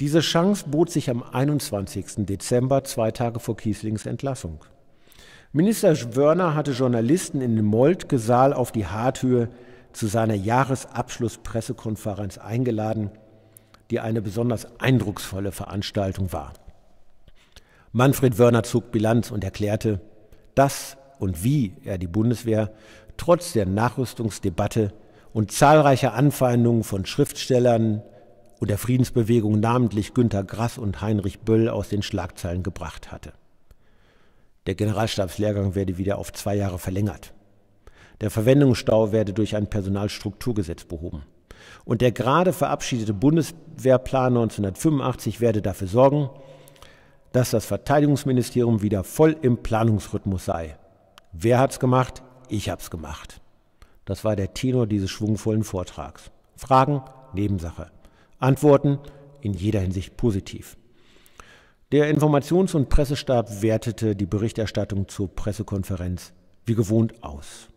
Diese Chance bot sich am einundzwanzigsten Dezember, zwei Tage vor Kießlings Entlassung. Minister Wörner hatte Journalisten in den Moltke Saal auf die Harthöhe zu seiner Jahresabschlusspressekonferenz eingeladen, die eine besonders eindrucksvolle Veranstaltung war. Manfred Wörner zog Bilanz und erklärte, dass und wie er die Bundeswehr trotz der Nachrüstungsdebatte und zahlreicher Anfeindungen von Schriftstellern und der Friedensbewegung, namentlich Günter Grass und Heinrich Böll, aus den Schlagzeilen gebracht hatte. Der Generalstabslehrgang werde wieder auf zwei Jahre verlängert. Der Verwendungsstau werde durch ein Personalstrukturgesetz behoben. Und der gerade verabschiedete Bundeswehrplan neunzehnhundertfünfundachtzig werde dafür sorgen, dass das Verteidigungsministerium wieder voll im Planungsrhythmus sei. Wer hat's gemacht? Ich hab's gemacht. Das war der Tenor dieses schwungvollen Vortrags. Fragen? Nebensache. Antworten? In jeder Hinsicht positiv. Der Informations- und Pressestab wertete die Berichterstattung zur Pressekonferenz wie gewohnt aus.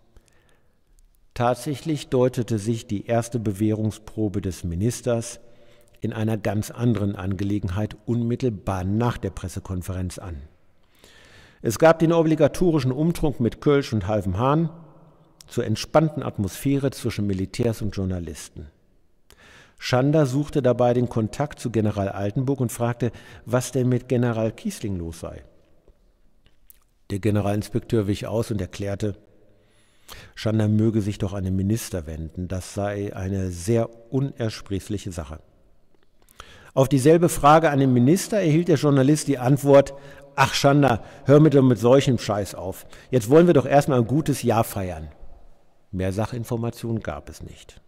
Tatsächlich deutete sich die erste Bewährungsprobe des Ministers in einer ganz anderen Angelegenheit unmittelbar nach der Pressekonferenz an. Es gab den obligatorischen Umtrunk mit Kölsch und halbem Hahn zur entspannten Atmosphäre zwischen Militärs und Journalisten. Schanda suchte dabei den Kontakt zu General Altenburg und fragte, was denn mit General Kießling los sei. Der Generalinspekteur wich aus und erklärte, Schanda möge sich doch an den Minister wenden, das sei eine sehr unersprechliche Sache. Auf dieselbe Frage an den Minister erhielt der Journalist die Antwort, ach Schanda, hör mir doch mit solchem Scheiß auf. Jetzt wollen wir doch erstmal ein gutes Jahr feiern. Mehr Sachinformationen gab es nicht.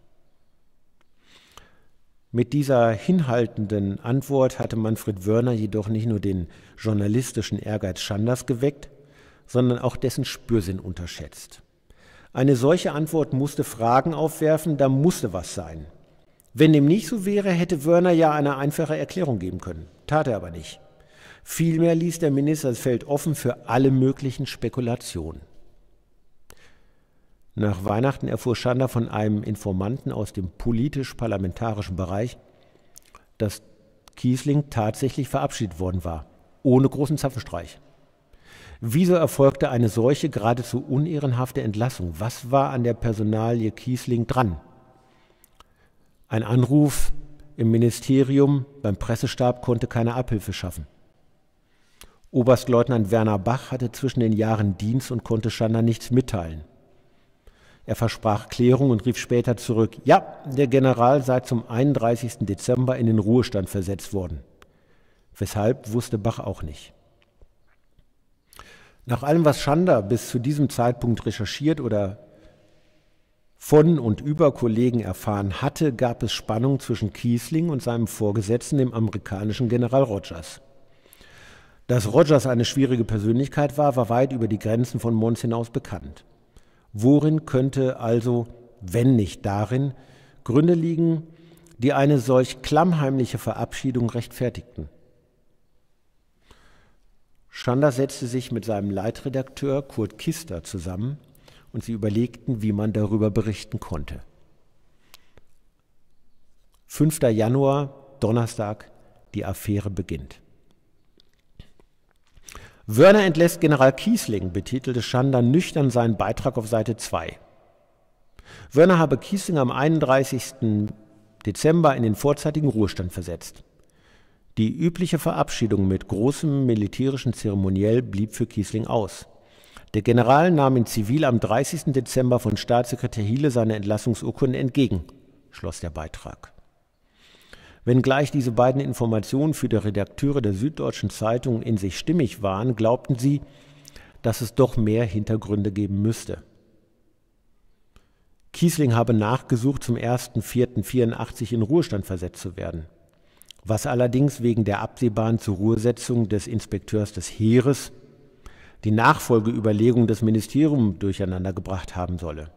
Mit dieser hinhaltenden Antwort hatte Manfred Wörner jedoch nicht nur den journalistischen Ehrgeiz Schanders geweckt, sondern auch dessen Spürsinn unterschätzt. Eine solche Antwort musste Fragen aufwerfen, da musste was sein. Wenn dem nicht so wäre, hätte Wörner ja eine einfache Erklärung geben können. Tat er aber nicht. Vielmehr ließ der Minister das Feld offen für alle möglichen Spekulationen. Nach Weihnachten erfuhr Schanda von einem Informanten aus dem politisch-parlamentarischen Bereich, dass Kießling tatsächlich verabschiedet worden war, ohne großen Zapfenstreich. Wieso erfolgte eine solche geradezu unehrenhafte Entlassung? Was war an der Personalie Kießling dran? Ein Anruf im Ministerium, beim Pressestab, konnte keine Abhilfe schaffen. Oberstleutnant Werner Bach hatte zwischen den Jahren Dienst und konnte Schanda nichts mitteilen. Er versprach Klärung und rief später zurück, ja, der General sei zum einunddreißigsten Dezember in den Ruhestand versetzt worden. Weshalb, wusste Bach auch nicht. Nach allem, was Schanda bis zu diesem Zeitpunkt recherchiert oder von und über Kollegen erfahren hatte, gab es Spannung zwischen Kießling und seinem Vorgesetzten, dem amerikanischen General Rogers. Dass Rogers eine schwierige Persönlichkeit war, war weit über die Grenzen von Mons hinaus bekannt. Worin könnte also, wenn nicht darin, Gründe liegen, die eine solch klammheimliche Verabschiedung rechtfertigten? Schanda setzte sich mit seinem Leitredakteur Kurt Kister zusammen und sie überlegten, wie man darüber berichten konnte. fünfter Januar, Donnerstag, die Affäre beginnt. Wörner entlässt General Kießling, betitelte Schanda nüchtern seinen Beitrag auf Seite zwei. Wörner habe Kießling am einunddreißigsten Dezember in den vorzeitigen Ruhestand versetzt. Die übliche Verabschiedung mit großem militärischen Zeremoniell blieb für Kießling aus. Der General nahm in Zivil am dreißigsten Dezember von Staatssekretär Hiehle seine Entlassungsurkunde entgegen, schloss der Beitrag. Wenngleich diese beiden Informationen für die Redakteure der Süddeutschen Zeitung in sich stimmig waren, glaubten sie, dass es doch mehr Hintergründe geben müsste. Kießling habe nachgesucht, zum ersten vierten vierundachtzig in Ruhestand versetzt zu werden, was allerdings wegen der absehbaren Zurruhesetzung des Inspekteurs des Heeres die Nachfolgeüberlegung des Ministeriums durcheinander gebracht haben solle.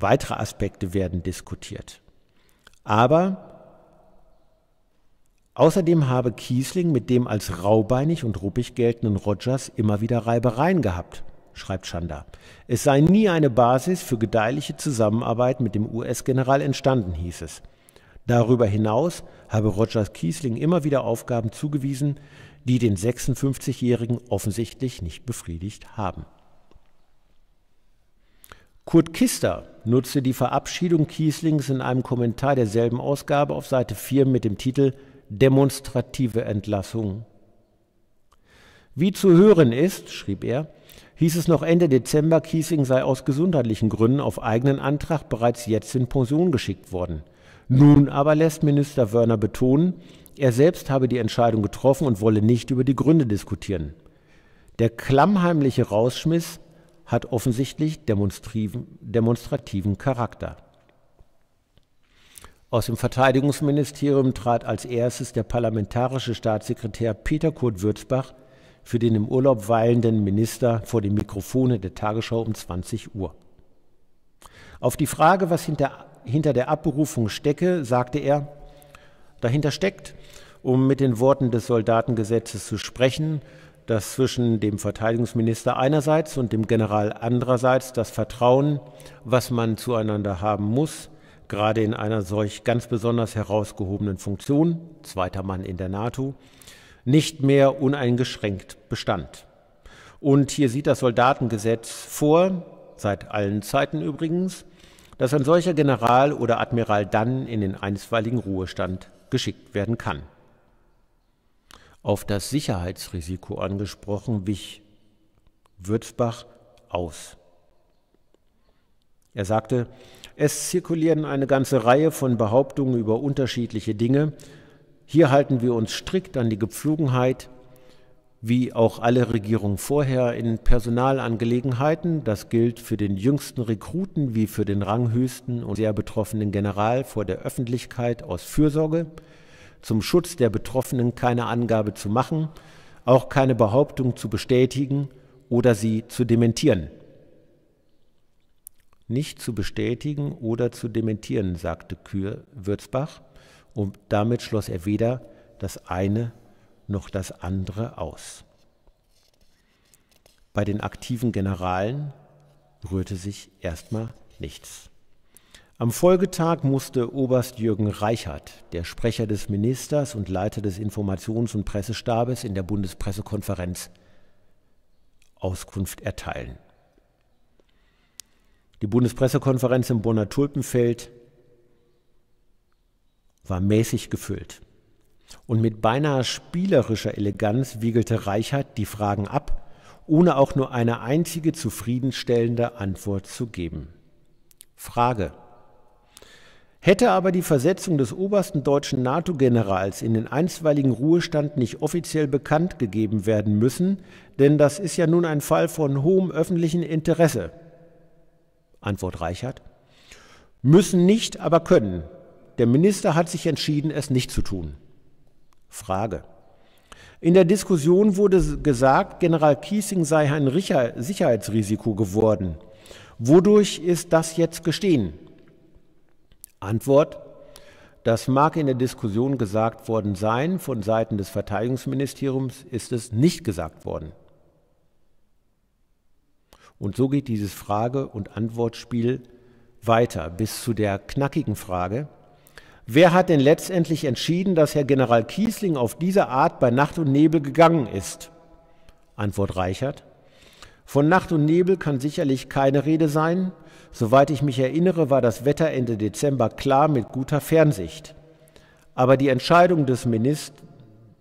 Weitere Aspekte werden diskutiert. Aber außerdem habe Kießling mit dem als raubeinig und ruppig geltenden Rogers immer wieder Reibereien gehabt, schreibt Schanda. Es sei nie eine Basis für gedeihliche Zusammenarbeit mit dem U S-General entstanden, hieß es. Darüber hinaus habe Rogers Kießling immer wieder Aufgaben zugewiesen, die den sechsundfünfzigjährigen offensichtlich nicht befriedigt haben. Kurt Kister nutzte die Verabschiedung Kießlings in einem Kommentar derselben Ausgabe auf Seite vier mit dem Titel »Demonstrative Entlassung«. Wie zu hören ist, schrieb er, hieß es noch Ende Dezember, Kießling sei aus gesundheitlichen Gründen auf eigenen Antrag bereits jetzt in Pension geschickt worden. Nun aber lässt Minister Wörner betonen, er selbst habe die Entscheidung getroffen und wolle nicht über die Gründe diskutieren. Der klammheimliche Rausschmiss hat offensichtlich demonstrativen Charakter. Aus dem Verteidigungsministerium trat als erstes der parlamentarische Staatssekretär Peter Kurt Würzbach für den im Urlaub weilenden Minister vor den Mikrofonen der Tagesschau um zwanzig Uhr. Auf die Frage, was hinter, hinter der Abberufung stecke, sagte er, dahinter steckt, um mit den Worten des Soldatengesetzes zu sprechen, dass zwischen dem Verteidigungsminister einerseits und dem General andererseits das Vertrauen, was man zueinander haben muss, gerade in einer solch ganz besonders herausgehobenen Funktion, zweiter Mann in der NATO, nicht mehr uneingeschränkt bestand. Und hier sieht das Soldatengesetz vor, seit allen Zeiten übrigens, dass ein solcher General oder Admiral dann in den einstweiligen Ruhestand geschickt werden kann. Auf das Sicherheitsrisiko angesprochen, wich Würzbach aus. Er sagte, es zirkulieren eine ganze Reihe von Behauptungen über unterschiedliche Dinge. Hier halten wir uns strikt an die Gepflogenheit, wie auch alle Regierungen vorher, in Personalangelegenheiten. Das gilt für den jüngsten Rekruten wie für den ranghöchsten und sehr betroffenen General vor der Öffentlichkeit aus Fürsorge, zum Schutz der Betroffenen keine Angabe zu machen, auch keine Behauptung zu bestätigen oder sie zu dementieren. Nicht zu bestätigen oder zu dementieren, sagte Würzbach. Und damit schloss er weder das eine noch das andere aus. Bei den aktiven Generalen rührte sich erstmal nichts. Am Folgetag musste Oberst Jürgen Reichert, der Sprecher des Ministers und Leiter des Informations- und Pressestabes in der Bundespressekonferenz, Auskunft erteilen. Die Bundespressekonferenz im Bonner Tulpenfeld war mäßig gefüllt. Und mit beinahe spielerischer Eleganz wiegelte Reichert die Fragen ab, ohne auch nur eine einzige zufriedenstellende Antwort zu geben. Frage. Hätte aber die Versetzung des obersten deutschen NATO-Generals in den einstweiligen Ruhestand nicht offiziell bekannt gegeben werden müssen, denn das ist ja nun ein Fall von hohem öffentlichen Interesse? Antwort Reichert. Müssen nicht, aber können. Der Minister hat sich entschieden, es nicht zu tun. Frage. In der Diskussion wurde gesagt, General Kießling sei ein Sicherheitsrisiko geworden. Wodurch ist das jetzt gestehen? Antwort. Das mag in der Diskussion gesagt worden sein, von Seiten des Verteidigungsministeriums ist es nicht gesagt worden. Und so geht dieses Frage- und Antwortspiel weiter bis zu der knackigen Frage: Wer hat denn letztendlich entschieden, dass Herr General Kießling auf diese Art bei Nacht und Nebel gegangen ist? Antwort Reichert. Von Nacht und Nebel kann sicherlich keine Rede sein. Soweit ich mich erinnere, war das Wetter Ende Dezember klar mit guter Fernsicht. Aber die Entscheidung des Ministers,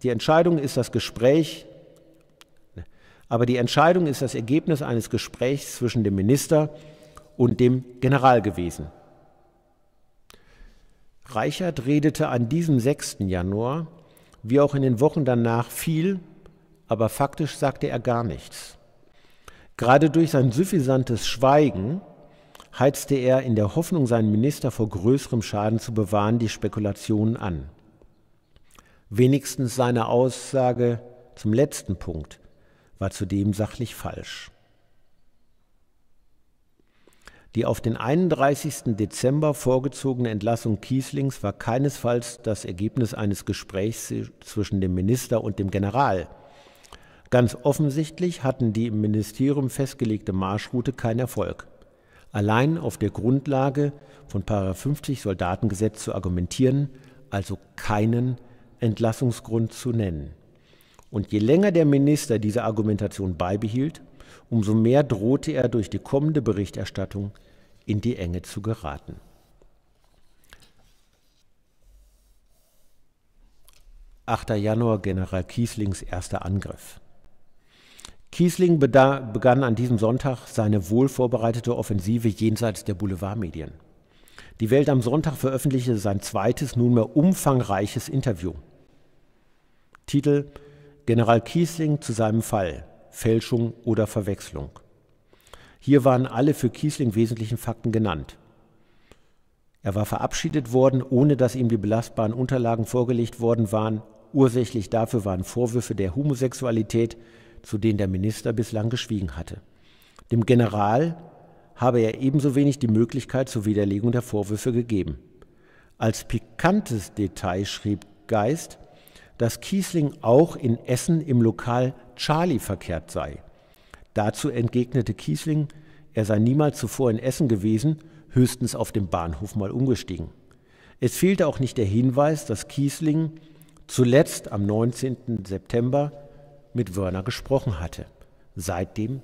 die Entscheidung ist das Gespräch, aber die Entscheidung ist das Ergebnis eines Gesprächs zwischen dem Minister und dem General gewesen. Reichert redete an diesem sechsten Januar, wie auch in den Wochen danach, viel, aber faktisch sagte er gar nichts. Gerade durch sein suffisantes Schweigen heizte er in der Hoffnung, seinen Minister vor größerem Schaden zu bewahren, die Spekulationen an. Wenigstens seine Aussage zum letzten Punkt war zudem sachlich falsch. Die auf den einunddreißigsten Dezember vorgezogene Entlassung Kießlings war keinesfalls das Ergebnis eines Gesprächs zwischen dem Minister und dem General. Ganz offensichtlich hatten die im Ministerium festgelegte Marschroute keinen Erfolg. Allein auf der Grundlage von Paragraph fünfzig Soldatengesetz zu argumentieren, also keinen Entlassungsgrund zu nennen. Und je länger der Minister diese Argumentation beibehielt, umso mehr drohte er durch die kommende Berichterstattung in die Enge zu geraten. achten Januar, General Kießlings erster Angriff. Kießling begann an diesem Sonntag seine wohl vorbereitete Offensive jenseits der Boulevardmedien. Die Welt am Sonntag veröffentlichte sein zweites, nunmehr umfangreiches Interview. Titel: General Kießling zu seinem Fall, Fälschung oder Verwechslung. Hier waren alle für Kießling wesentlichen Fakten genannt. Er war verabschiedet worden, ohne dass ihm die belastbaren Unterlagen vorgelegt worden waren. Ursächlich dafür waren Vorwürfe der Homosexualität, zu denen der Minister bislang geschwiegen hatte. Dem General habe er ebenso wenig die Möglichkeit zur Widerlegung der Vorwürfe gegeben. Als pikantes Detail schrieb Geist, dass Kießling auch in Essen im Lokal Charlie verkehrt sei. Dazu entgegnete Kießling, er sei niemals zuvor in Essen gewesen, höchstens auf dem Bahnhof mal umgestiegen. Es fehlte auch nicht der Hinweis, dass Kießling zuletzt am neunzehnten September mit Wörner gesprochen hatte. Seitdem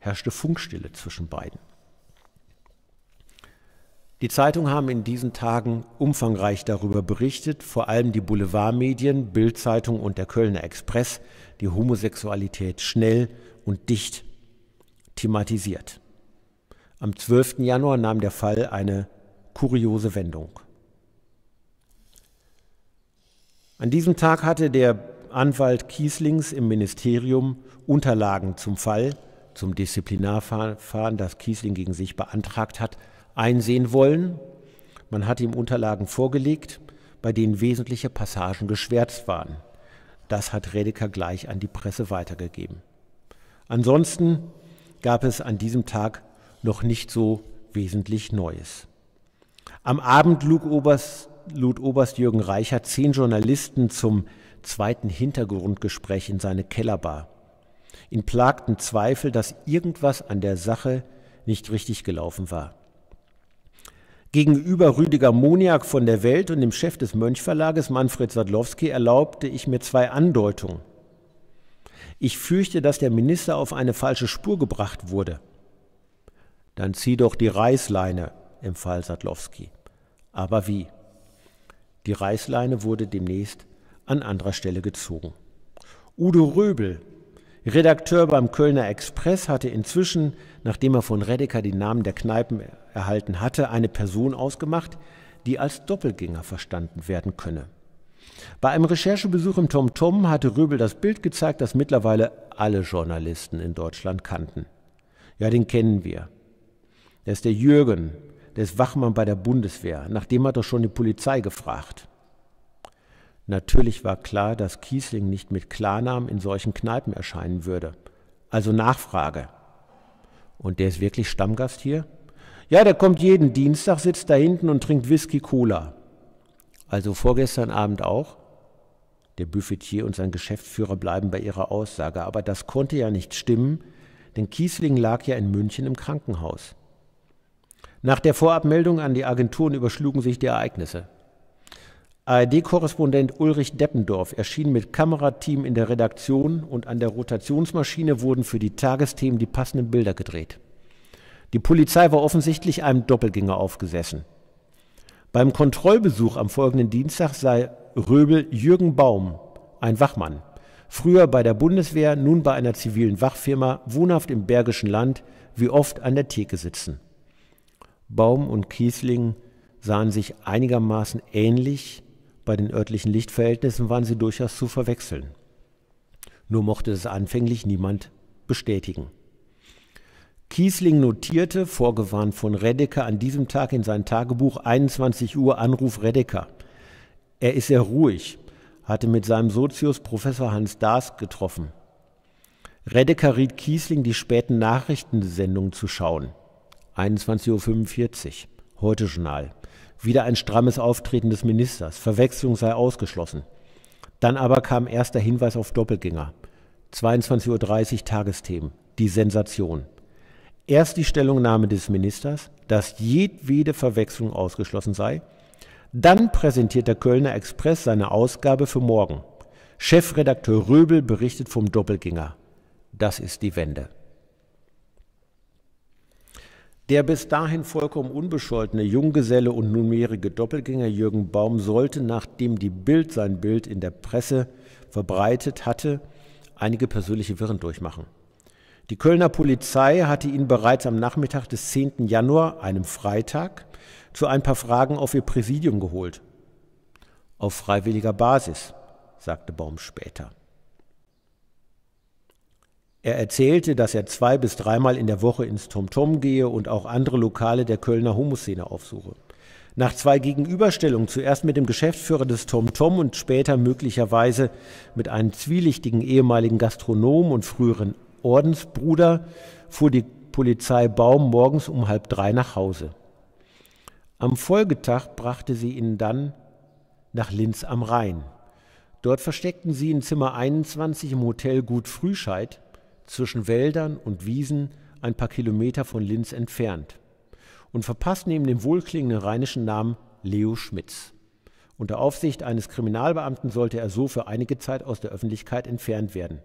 herrschte Funkstille zwischen beiden. Die Zeitungen haben in diesen Tagen umfangreich darüber berichtet, vor allem die Boulevardmedien, Bild-Zeitung und der Kölner Express, die Homosexualität schnell und dicht thematisiert. Am zwölften Januar nahm der Fall eine kuriose Wendung. An diesem Tag hatte der Anwalt Kießlings im Ministerium Unterlagen zum Fall, zum Disziplinarverfahren, das Kießling gegen sich beantragt hat, einsehen wollen. Man hat ihm Unterlagen vorgelegt, bei denen wesentliche Passagen geschwärzt waren. Das hat Redeker gleich an die Presse weitergegeben. Ansonsten gab es an diesem Tag noch nicht so wesentlich Neues. Am Abend lud Oberst, lud Oberst Jürgen Reichert zehn Journalisten zum zweiten Hintergrundgespräch in seine Kellerbar. Ihn plagten Zweifel, dass irgendwas an der Sache nicht richtig gelaufen war. Gegenüber Rüdiger Moniac von der Welt und dem Chef des Mönch-Verlages, Manfred Sadlowski, erlaubte ich mir zwei Andeutungen. Ich fürchte, dass der Minister auf eine falsche Spur gebracht wurde. Dann zieh doch die Reißleine, empfahl Sadlowski. Aber wie? Die Reißleine wurde demnächst an anderer Stelle gezogen. Udo Röbel, Redakteur beim Kölner Express, hatte inzwischen, nachdem er von Redeker den Namen der Kneipen erhalten hatte, eine Person ausgemacht, die als Doppelgänger verstanden werden könne. Bei einem Recherchebesuch im TomTom hatte Röbel das Bild gezeigt, das mittlerweile alle Journalisten in Deutschland kannten. Ja, den kennen wir. Das ist der Jürgen, der ist Wachmann bei der Bundeswehr. Nach dem hat doch schon die Polizei gefragt. Natürlich war klar, dass Kießling nicht mit Klarnamen in solchen Kneipen erscheinen würde. Also Nachfrage. Und der ist wirklich Stammgast hier? Ja, der kommt jeden Dienstag, sitzt da hinten und trinkt Whisky Cola. Also vorgestern Abend auch? Der Buffetier und sein Geschäftsführer bleiben bei ihrer Aussage. Aber das konnte ja nicht stimmen, denn Kießling lag ja in München im Krankenhaus. Nach der Vorabmeldung an die Agenturen überschlugen sich die Ereignisse. A R D-Korrespondent Ulrich Deppendorf erschien mit Kamerateam in der Redaktion und an der Rotationsmaschine wurden für die Tagesthemen die passenden Bilder gedreht. Die Polizei war offensichtlich einem Doppelgänger aufgesessen. Beim Kontrollbesuch am folgenden Dienstag sei Röbel Jürgen Baum, ein Wachmann, früher bei der Bundeswehr, nun bei einer zivilen Wachfirma, wohnhaft im Bergischen Land, wie oft an der Theke sitzen. Baum und Kießling sahen sich einigermaßen ähnlich, bei den örtlichen Lichtverhältnissen waren sie durchaus zu verwechseln. Nur mochte es anfänglich niemand bestätigen. Kießling notierte, vorgewarnt von Redeker, an diesem Tag in sein Tagebuch einundzwanzig Uhr Anruf Redeker. Er ist sehr ruhig, hatte mit seinem Sozius Professor Hans Daas getroffen. Redeker riet Kießling, die späten Nachrichtensendungen zu schauen. einundzwanzig Uhr fünfundvierzig, Heute-Journal. Wieder ein strammes Auftreten des Ministers, Verwechslung sei ausgeschlossen. Dann aber kam erster Hinweis auf Doppelgänger. zweiundzwanzig Uhr dreißig, Tagesthemen, die Sensation. Erst die Stellungnahme des Ministers, dass jedwede Verwechslung ausgeschlossen sei. Dann präsentiert der Kölner Express seine Ausgabe für morgen. Chefredakteur Röbel berichtet vom Doppelgänger. Das ist die Wende. Der bis dahin vollkommen unbescholtene Junggeselle und nunmehrige Doppelgänger Jürgen Baum sollte, nachdem die Bild sein Bild in der Presse verbreitet hatte, einige persönliche Wirren durchmachen. Die Kölner Polizei hatte ihn bereits am Nachmittag des zehnten Januar, einem Freitag, zu ein paar Fragen auf ihr Präsidium geholt. Auf freiwilliger Basis, sagte Baum später. Er erzählte, dass er zwei- bis dreimal in der Woche ins TomTom gehe und auch andere Lokale der Kölner Homoszene aufsuche. Nach zwei Gegenüberstellungen, zuerst mit dem Geschäftsführer des TomTom und später möglicherweise mit einem zwielichtigen ehemaligen Gastronomen und früheren Ordensbruder, fuhr die Polizei Baum morgens um halb drei nach Hause. Am Folgetag brachte sie ihn dann nach Linz am Rhein. Dort versteckten sie in Zimmer einundzwanzig im Hotel Gut Frühscheid, zwischen Wäldern und Wiesen, ein paar Kilometer von Linz entfernt, und verpassten ihm den wohlklingenden rheinischen Namen Leo Schmitz. Unter Aufsicht eines Kriminalbeamten sollte er so für einige Zeit aus der Öffentlichkeit entfernt werden.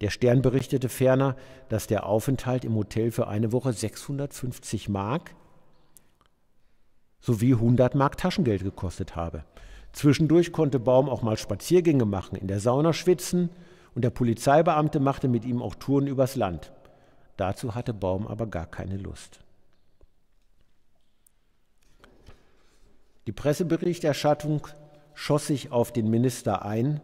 Der Stern berichtete ferner, dass der Aufenthalt im Hotel für eine Woche sechshundertfünfzig Mark sowie hundert Mark Taschengeld gekostet habe. Zwischendurch konnte Baum auch mal Spaziergänge machen, in der Sauna schwitzen, und der Polizeibeamte machte mit ihm auch Touren übers Land. Dazu hatte Baum aber gar keine Lust. Die Presseberichterstattung schoss sich auf den Minister ein,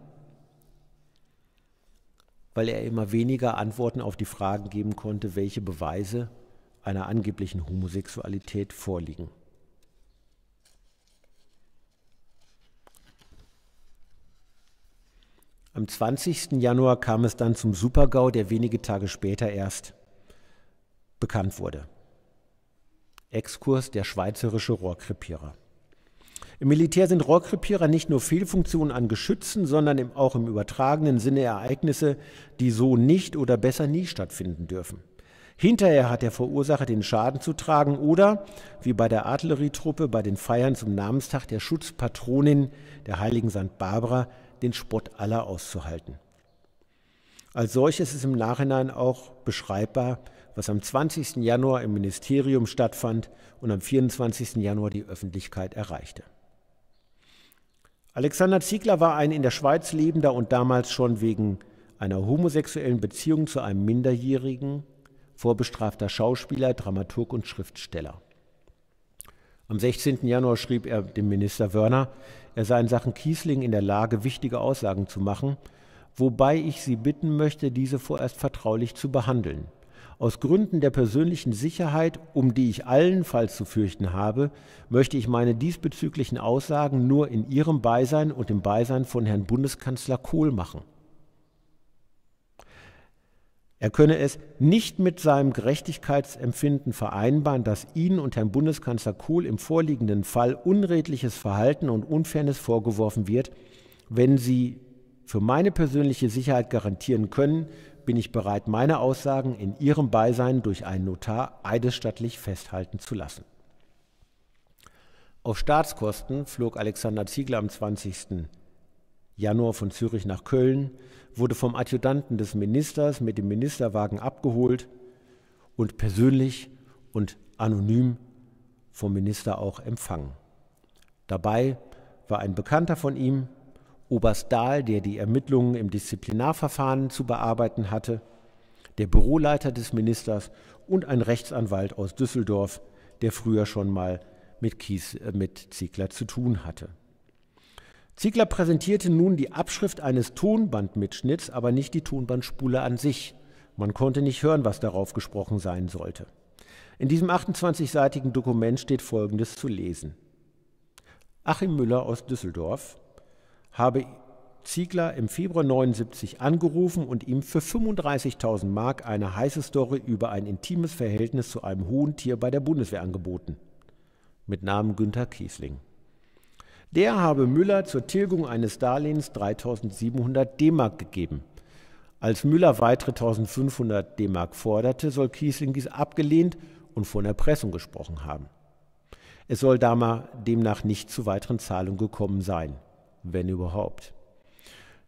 weil er immer weniger Antworten auf die Fragen geben konnte, welche Beweise einer angeblichen Homosexualität vorliegen. Am zwanzigsten Januar kam es dann zum Super-GAU, der wenige Tage später erst bekannt wurde. Exkurs: der schweizerische Rohrkrepierer. Im Militär sind Rohrkrepierer nicht nur Fehlfunktionen an Geschützen, sondern auch im übertragenen Sinne Ereignisse, die so nicht oder besser nie stattfinden dürfen. Hinterher hat der Verursacher den Schaden zu tragen oder, wie bei der Artillerietruppe bei den Feiern zum Namenstag der Schutzpatronin der heiligen Sankt Barbara, den Spott aller auszuhalten. Als solches ist im Nachhinein auch beschreibbar, was am zwanzigsten Januar im Ministerium stattfand und am vierundzwanzigsten Januar die Öffentlichkeit erreichte. Alexander Ziegler war ein in der Schweiz lebender und damals schon wegen einer homosexuellen Beziehung zu einem Minderjährigen vorbestrafter Schauspieler, Dramaturg und Schriftsteller. Am sechzehnten Januar schrieb er dem Minister Wörner, er sei in Sachen Kießling in der Lage, wichtige Aussagen zu machen, wobei ich Sie bitten möchte, diese vorerst vertraulich zu behandeln. Aus Gründen der persönlichen Sicherheit, um die ich allenfalls zu fürchten habe, möchte ich meine diesbezüglichen Aussagen nur in Ihrem Beisein und im Beisein von Herrn Bundeskanzler Kohl machen. Er könne es nicht mit seinem Gerechtigkeitsempfinden vereinbaren, dass Ihnen und Herrn Bundeskanzler Kohl im vorliegenden Fall unredliches Verhalten und Unfairness vorgeworfen wird. Wenn Sie für meine persönliche Sicherheit garantieren können, bin ich bereit, meine Aussagen in Ihrem Beisein durch einen Notar eidesstattlich festhalten zu lassen. Auf Staatskosten flog Alexander Ziegler am zwanzigsten Januar von Zürich nach Köln, wurde vom Adjutanten des Ministers mit dem Ministerwagen abgeholt und persönlich und anonym vom Minister auch empfangen. Dabei war ein Bekannter von ihm, Oberst Dahl, der die Ermittlungen im Disziplinarverfahren zu bearbeiten hatte, der Büroleiter des Ministers und ein Rechtsanwalt aus Düsseldorf, der früher schon mal mit, Kies, äh, mit Ziegler zu tun hatte. Ziegler präsentierte nun die Abschrift eines Tonbandmitschnitts, aber nicht die Tonbandspule an sich. Man konnte nicht hören, was darauf gesprochen sein sollte. In diesem achtundzwanzigseitigen Dokument steht Folgendes zu lesen. Achim Müller aus Düsseldorf habe Ziegler im Februar neunundsiebzig angerufen und ihm für fünfunddreißigtausend Mark eine heiße Story über ein intimes Verhältnis zu einem hohen Tier bei der Bundeswehr angeboten, mit Namen Günther Kießling. Der habe Müller zur Tilgung eines Darlehens dreitausendsiebenhundert D-Mark gegeben. Als Müller weitere eintausendfünfhundert D-Mark forderte, soll Kießling dies abgelehnt und von Erpressung gesprochen haben. Es soll demnach nicht zu weiteren Zahlungen gekommen sein, wenn überhaupt.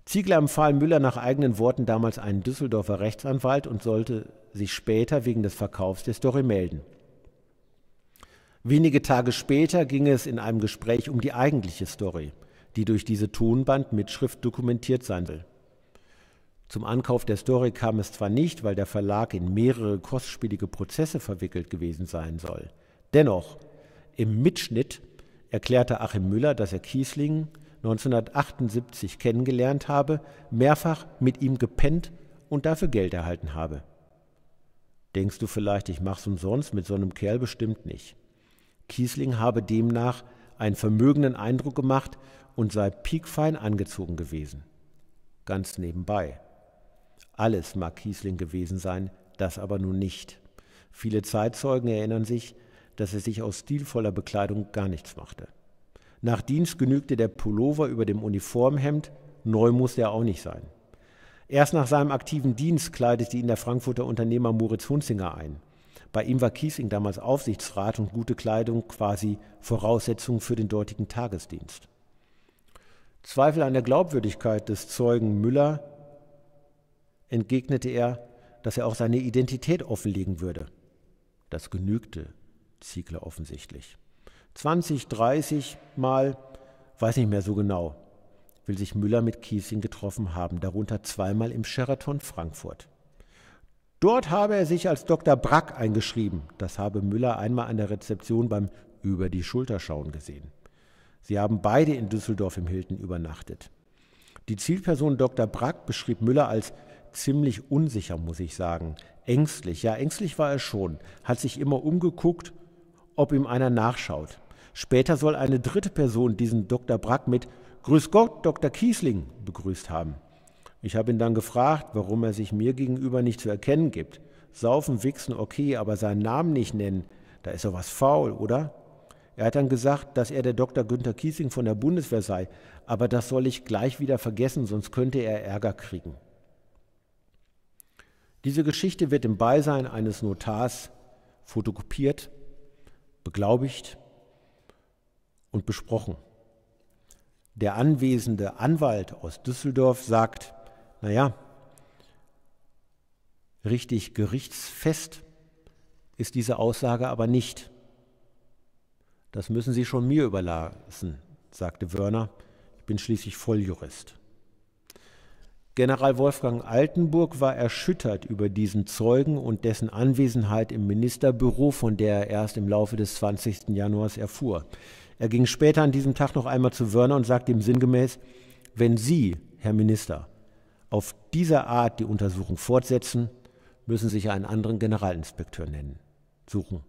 Ziegler empfahl Müller nach eigenen Worten damals einen Düsseldorfer Rechtsanwalt und sollte sich später wegen des Verkaufs der Story melden. Wenige Tage später ging es in einem Gespräch um die eigentliche Story, die durch diese Tonbandmitschrift dokumentiert sein will. Zum Ankauf der Story kam es zwar nicht, weil der Verlag in mehrere kostspielige Prozesse verwickelt gewesen sein soll. Dennoch, im Mitschnitt erklärte Achim Müller, dass er Kießling neunzehnhundertachtundsiebzig kennengelernt habe, mehrfach mit ihm gepennt und dafür Geld erhalten habe. Denkst du vielleicht, ich mach's umsonst? Mit so einem Kerl bestimmt nicht. Kießling habe demnach einen vermögenden Eindruck gemacht und sei piekfein angezogen gewesen. Ganz nebenbei. Alles mag Kießling gewesen sein, das aber nun nicht. Viele Zeitzeugen erinnern sich, dass er sich aus stilvoller Bekleidung gar nichts machte. Nach Dienst genügte der Pullover über dem Uniformhemd, neu musste er auch nicht sein. Erst nach seinem aktiven Dienst kleidete ihn der Frankfurter Unternehmer Moritz Hunzinger ein. Bei ihm war Kießling damals Aufsichtsrat und gute Kleidung quasi Voraussetzung für den dortigen Tagesdienst. Zweifel an der Glaubwürdigkeit des Zeugen Müller entgegnete er, dass er auch seine Identität offenlegen würde. Das genügte Ziegler offensichtlich. zwanzig, dreißig Mal, weiß nicht mehr so genau, will sich Müller mit Kießling getroffen haben, darunter zweimal im Sheraton Frankfurt. Dort habe er sich als Doktor Brack eingeschrieben. Das habe Müller einmal an der Rezeption beim Über die Schulter schauen gesehen. Sie haben beide in Düsseldorf im Hilton übernachtet. Die Zielperson Doktor Brack beschrieb Müller als ziemlich unsicher, muss ich sagen. Ängstlich, ja ängstlich war er schon, hat sich immer umgeguckt, ob ihm einer nachschaut. Später soll eine dritte Person diesen Doktor Brack mit »Grüß Gott, Doktor Kießling« begrüßt haben. Ich habe ihn dann gefragt, warum er sich mir gegenüber nicht zu erkennen gibt. Saufen, wichsen, okay, aber seinen Namen nicht nennen, da ist doch was faul, oder? Er hat dann gesagt, dass er der Doktor Günther Kießling von der Bundeswehr sei, aber das soll ich gleich wieder vergessen, sonst könnte er Ärger kriegen. Diese Geschichte wird im Beisein eines Notars fotokopiert, beglaubigt und besprochen. Der anwesende Anwalt aus Düsseldorf sagt, naja, richtig gerichtsfest ist diese Aussage aber nicht. Das müssen Sie schon mir überlassen, sagte Wörner. Ich bin schließlich Volljurist. General Wolfgang Altenburg war erschüttert über diesen Zeugen und dessen Anwesenheit im Ministerbüro, von der er erst im Laufe des zwanzigsten Januars erfuhr. Er ging später an diesem Tag noch einmal zu Wörner und sagte ihm sinngemäß, wenn Sie, Herr Minister, auf dieser Art die Untersuchung fortsetzen, müssen Sie sich einen anderen Generalinspekteur nennen, suchen.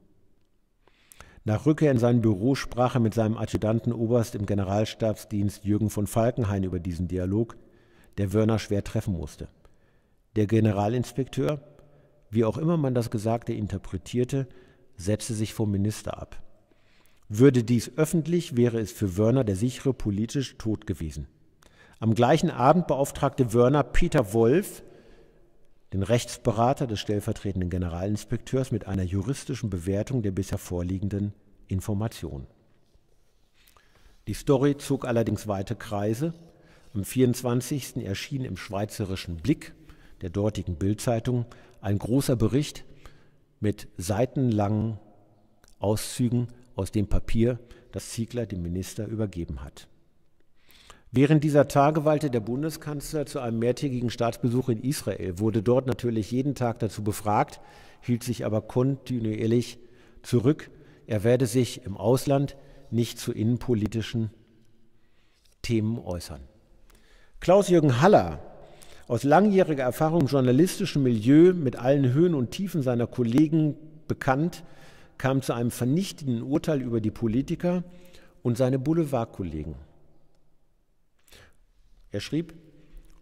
Nach Rückkehr in sein Büro sprach er mit seinem Adjutantenoberst im Generalstabsdienst Jürgen von Falkenhayn über diesen Dialog, der Wörner schwer treffen musste. Der Generalinspekteur, wie auch immer man das Gesagte interpretierte, setzte sich vom Minister ab. Würde dies öffentlich, wäre es für Wörner der sichere politische Tod gewesen. Am gleichen Abend beauftragte Wörner Peter Wolf, den Rechtsberater des stellvertretenden Generalinspekteurs, mit einer juristischen Bewertung der bisher vorliegenden Informationen. Die Story zog allerdings weite Kreise. Am vierundzwanzigsten erschien im Schweizerischen Blick, der dortigen Bildzeitung, ein großer Bericht mit seitenlangen Auszügen aus dem Papier, das Ziegler dem Minister übergeben hat. Während dieser Tage weilte der Bundeskanzler zu einem mehrtägigen Staatsbesuch in Israel, wurde dort natürlich jeden Tag dazu befragt, hielt sich aber kontinuierlich zurück. Er werde sich im Ausland nicht zu innenpolitischen Themen äußern. Klaus-Jürgen Haller, aus langjähriger Erfahrung im journalistischen Milieu, mit allen Höhen und Tiefen seiner Kollegen bekannt, kam zu einem vernichtenden Urteil über die Politiker und seine Boulevardkollegen. Er schrieb,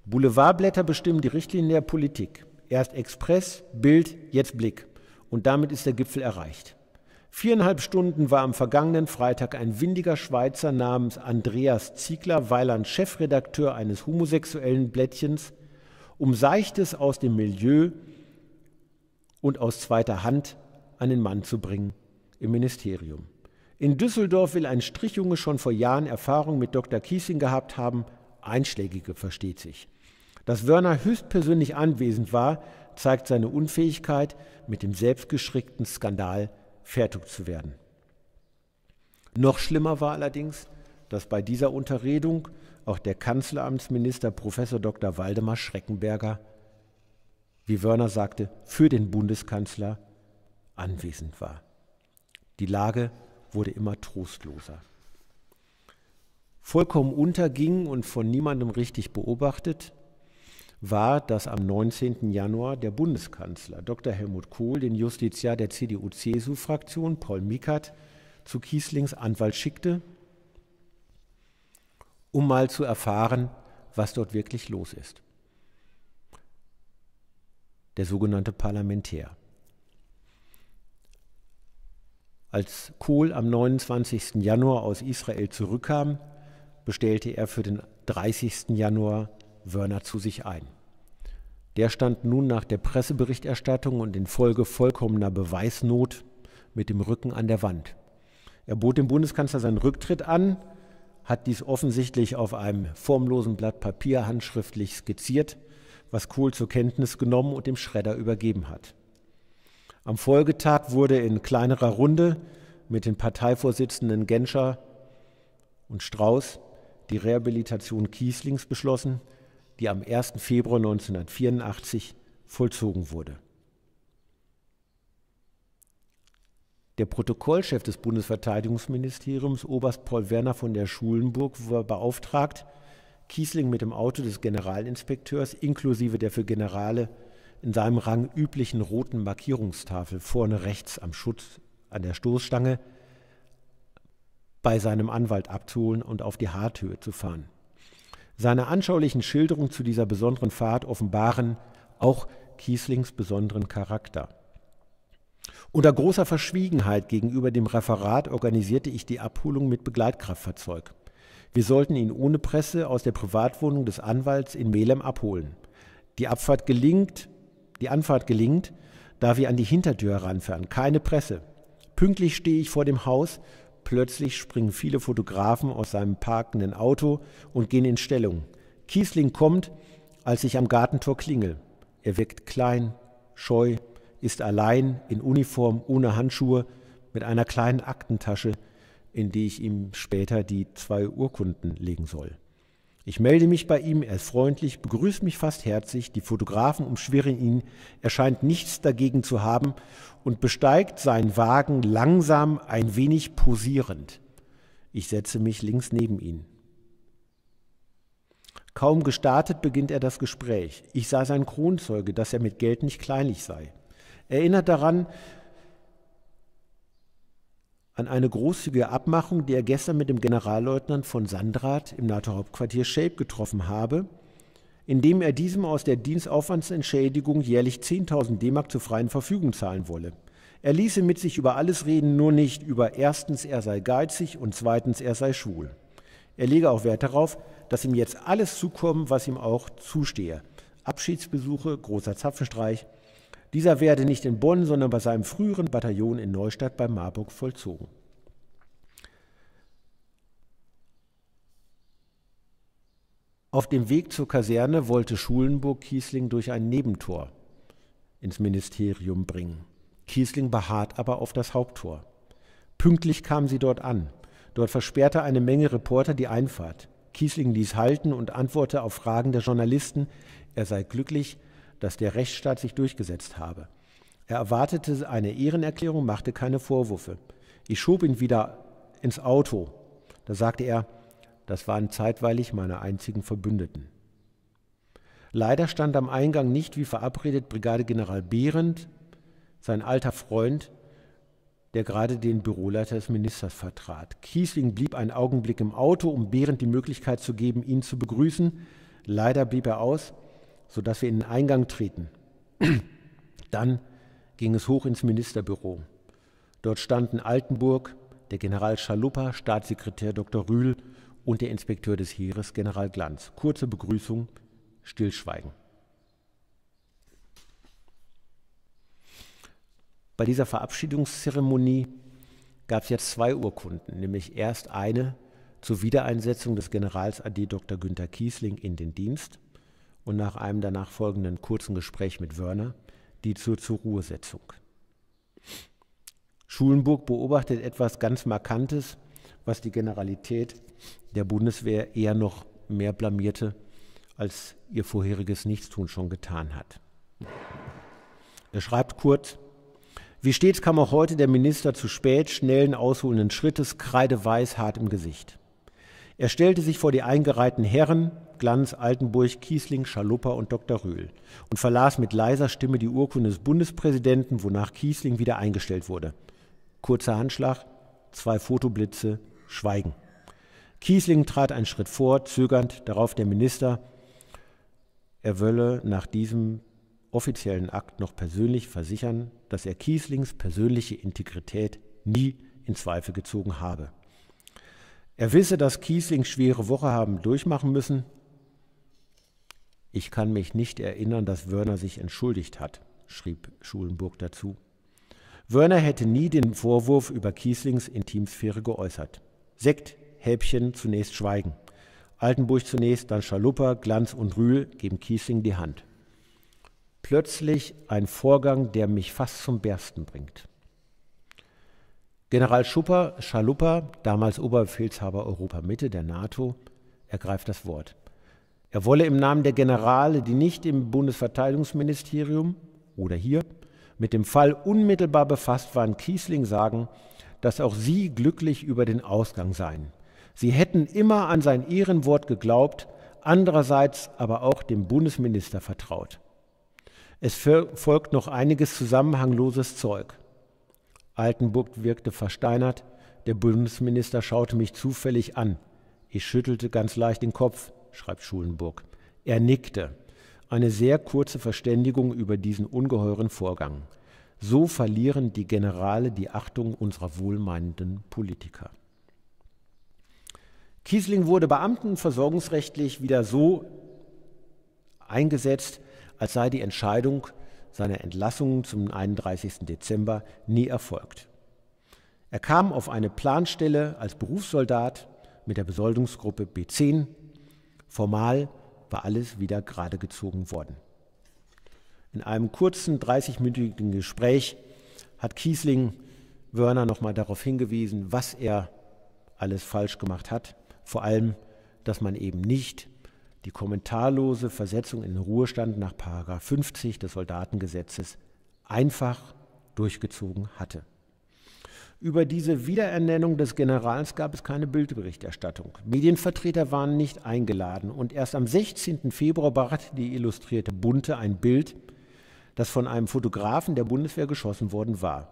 Boulevardblätter bestimmen die Richtlinien der Politik. Erst Express, Bild, jetzt Blick. Und damit ist der Gipfel erreicht. Viereinhalb Stunden war am vergangenen Freitag ein windiger Schweizer namens Andreas Ziegler, Weiland Chefredakteur eines homosexuellen Blättchens, um Seichtes aus dem Milieu und aus zweiter Hand an den Mann zu bringen im Ministerium. In Düsseldorf will ein Strichjunge schon vor Jahren Erfahrung mit Doktor Kießling gehabt haben, einschlägige, versteht sich. Dass Wörner höchstpersönlich anwesend war, zeigt seine Unfähigkeit, mit dem selbstgestrickten Skandal fertig zu werden. Noch schlimmer war allerdings, dass bei dieser Unterredung auch der Kanzleramtsminister Professor Doktor Waldemar Schreckenberger, wie Wörner sagte, für den Bundeskanzler anwesend war. Die Lage wurde immer trostloser. Vollkommen unterging und von niemandem richtig beobachtet war, dass am neunzehnten Januar der Bundeskanzler Doktor Helmut Kohl den Justiziar der C D U C S U-Fraktion Paul Mikert zu Kießlings Anwalt schickte, um mal zu erfahren, was dort wirklich los ist. Der sogenannte Parlamentär. Als Kohl am neunundzwanzigsten Januar aus Israel zurückkam, bestellte er für den dreißigsten Januar Wörner zu sich ein. Der stand nun nach der Presseberichterstattung und infolge vollkommener Beweisnot mit dem Rücken an der Wand. Er bot dem Bundeskanzler seinen Rücktritt an, hat dies offensichtlich auf einem formlosen Blatt Papier handschriftlich skizziert, was Kohl zur Kenntnis genommen und dem Schredder übergeben hat. Am Folgetag wurde in kleinerer Runde mit den Parteivorsitzenden Genscher und Strauß die Rehabilitation Kießlings beschlossen, die am ersten Februar neunzehnhundertvierundachtzig vollzogen wurde. Der Protokollchef des Bundesverteidigungsministeriums, Oberst Paul Werner von der Schulenburg, war beauftragt, Kießling mit dem Auto des Generalinspekteurs inklusive der für Generale in seinem Rang üblichen roten Markierungstafel vorne rechts am Schutz an der Stoßstange bei seinem Anwalt abzuholen und auf die Harthöhe zu fahren. Seine anschaulichen Schilderungen zu dieser besonderen Fahrt offenbaren auch Kießlings besonderen Charakter. Unter großer Verschwiegenheit gegenüber dem Referat organisierte ich die Abholung mit Begleitkraftfahrzeug. Wir sollten ihn ohne Presse aus der Privatwohnung des Anwalts in Melem abholen. Die Abfahrt gelingt, die Anfahrt gelingt, da wir an die Hintertür heranfahren. Keine Presse. Pünktlich stehe ich vor dem Haus. Plötzlich springen viele Fotografen aus seinem parkenden Auto und gehen in Stellung. Kießling kommt, als ich am Gartentor klingel. Er wirkt klein, scheu, ist allein, in Uniform, ohne Handschuhe, mit einer kleinen Aktentasche, in die ich ihm später die zwei Urkunden legen soll. Ich melde mich bei ihm, er ist freundlich, begrüßt mich fast herzlich, die Fotografen umschwirren ihn, er scheint nichts dagegen zu haben und besteigt seinen Wagen langsam, ein wenig posierend. Ich setze mich links neben ihn. Kaum gestartet beginnt er das Gespräch. Ich sei sein Kronzeuge, dass er mit Geld nicht kleinlich sei. Erinnert daran an eine großzügige Abmachung, die er gestern mit dem Generalleutnant von Sandrath im NATO-Hauptquartier Schelp getroffen habe, indem er diesem aus der Dienstaufwandsentschädigung jährlich zehntausend D-Mark zur freien Verfügung zahlen wolle. Er ließe mit sich über alles reden, nur nicht über erstens, er sei geizig und zweitens, er sei schwul. Er lege auch Wert darauf, dass ihm jetzt alles zukomme, was ihm auch zustehe. Abschiedsbesuche, großer Zapfenstreich. Dieser werde nicht in Bonn, sondern bei seinem früheren Bataillon in Neustadt bei Marburg vollzogen. Auf dem Weg zur Kaserne wollte Schulenburg Kießling durch ein Nebentor ins Ministerium bringen. Kießling beharrt aber auf das Haupttor. Pünktlich kam sie dort an. Dort versperrte eine Menge Reporter die Einfahrt. Kießling ließ halten und antwortete auf Fragen der Journalisten, er sei glücklich, dass der Rechtsstaat sich durchgesetzt habe. Er erwartete eine Ehrenerklärung, machte keine Vorwürfe. Ich schob ihn wieder ins Auto. Da sagte er, das waren zeitweilig meine einzigen Verbündeten. Leider stand am Eingang nicht wie verabredet Brigadegeneral Behrendt, sein alter Freund, der gerade den Büroleiter des Ministers vertrat. Kießling blieb einen Augenblick im Auto, um Behrendt die Möglichkeit zu geben, ihn zu begrüßen. Leider blieb er aus, sodass wir in den Eingang treten. Dann ging es hoch ins Ministerbüro. Dort standen Altenburg, der General Schalupa, Staatssekretär Doktor Rühl und der Inspekteur des Heeres, General Glanz. Kurze Begrüßung, Stillschweigen. Bei dieser Verabschiedungszeremonie gab es jetzt zwei Urkunden, nämlich erst eine zur Wiedereinsetzung des Generals A D Doktor Günther Kießling in den Dienst und nach einem danach folgenden kurzen Gespräch mit Wörner, die zur Zur-Ruhe-Setzung. Schulenburg beobachtet etwas ganz Markantes, was die Generalität der Bundeswehr eher noch mehr blamierte, als ihr vorheriges Nichtstun schon getan hat. Er schreibt kurz: Wie stets kam auch heute der Minister zu spät, schnellen, ausholenden Schrittes, kreideweiß, hart im Gesicht. Er stellte sich vor die eingereihten Herren, Glanz, Altenburg, Kießling, Schalupa und Doktor Rühl, und verlas mit leiser Stimme die Urkunde des Bundespräsidenten, wonach Kießling wieder eingestellt wurde. Kurzer Handschlag, zwei Fotoblitze, Schweigen. Kießling trat einen Schritt vor, zögernd, darauf der Minister. Er wolle nach diesem offiziellen Akt noch persönlich versichern, dass er Kießlings persönliche Integrität nie in Zweifel gezogen habe. Er wisse, dass Kießling schwere Woche haben durchmachen müssen. Ich kann mich nicht erinnern, dass Wörner sich entschuldigt hat, schrieb Schulenburg dazu. Wörner hätte nie den Vorwurf über Kießlings Intimsphäre geäußert. Sekt, Häppchen, zunächst Schweigen. Altenburg zunächst, dann Schalupa, Glanz und Rühl geben Kießling die Hand. Plötzlich ein Vorgang, der mich fast zum Bersten bringt. General Schupper, Schalupa, damals Oberbefehlshaber Europa-Mitte der NATO, ergreift das Wort. Er wolle im Namen der Generale, die nicht im Bundesverteidigungsministerium oder hier mit dem Fall unmittelbar befasst waren, Kießling sagen, dass auch sie glücklich über den Ausgang seien. Sie hätten immer an sein Ehrenwort geglaubt, andererseits aber auch dem Bundesminister vertraut. Es folgt noch einiges zusammenhangloses Zeug. Altenburg wirkte versteinert, der Bundesminister schaute mich zufällig an. Ich schüttelte ganz leicht den Kopf, schreibt Schulenburg. Er nickte. Eine sehr kurze Verständigung über diesen ungeheuren Vorgang. So verlieren die Generale die Achtung unserer wohlmeinenden Politiker. Kießling wurde beamtenversorgungsrechtlich wieder so eingesetzt, als sei die Entscheidung seiner Entlassung zum einunddreißigsten Dezember nie erfolgt. Er kam auf eine Planstelle als Berufssoldat mit der Besoldungsgruppe B zehn. Formal war alles wieder gerade gezogen worden. In einem kurzen dreißigminütigen Gespräch hat Kießling Wörner nochmal darauf hingewiesen, was er alles falsch gemacht hat, vor allem, dass man eben nicht die kommentarlose Versetzung in den Ruhestand nach Paragraph fünfzig des Soldatengesetzes einfach durchgezogen hatte. Über diese Wiederernennung des Generals gab es keine Bildberichterstattung. Medienvertreter waren nicht eingeladen und erst am sechzehnten Februar brachte die Illustrierte Bunte ein Bild, das von einem Fotografen der Bundeswehr geschossen worden war.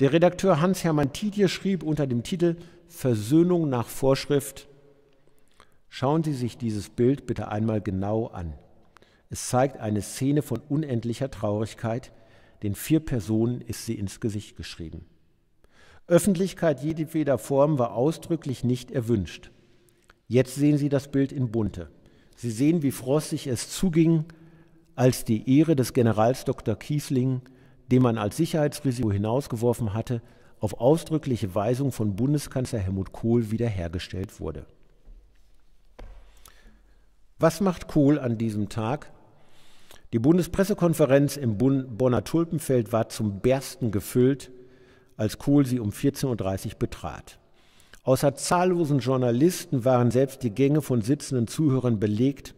Der Redakteur Hans-Hermann Tiedje schrieb unter dem Titel Versöhnung nach Vorschrift: Schauen Sie sich dieses Bild bitte einmal genau an. Es zeigt eine Szene von unendlicher Traurigkeit. Den vier Personen ist sie ins Gesicht geschrieben. Öffentlichkeit jedweder Form war ausdrücklich nicht erwünscht. Jetzt sehen Sie das Bild in Bunte. Sie sehen, wie frostig es zuging, als die Ehre des Generals Doktor Kießling, den man als Sicherheitsrisiko hinausgeworfen hatte, auf ausdrückliche Weisung von Bundeskanzler Helmut Kohl wiederhergestellt wurde. Was macht Kohl an diesem Tag? Die Bundespressekonferenz im Bonner Tulpenfeld war zum Bersten gefüllt, als Kohl sie um vierzehn Uhr dreißig betrat. Außer zahllosen Journalisten waren selbst die Gänge von sitzenden Zuhörern belegt.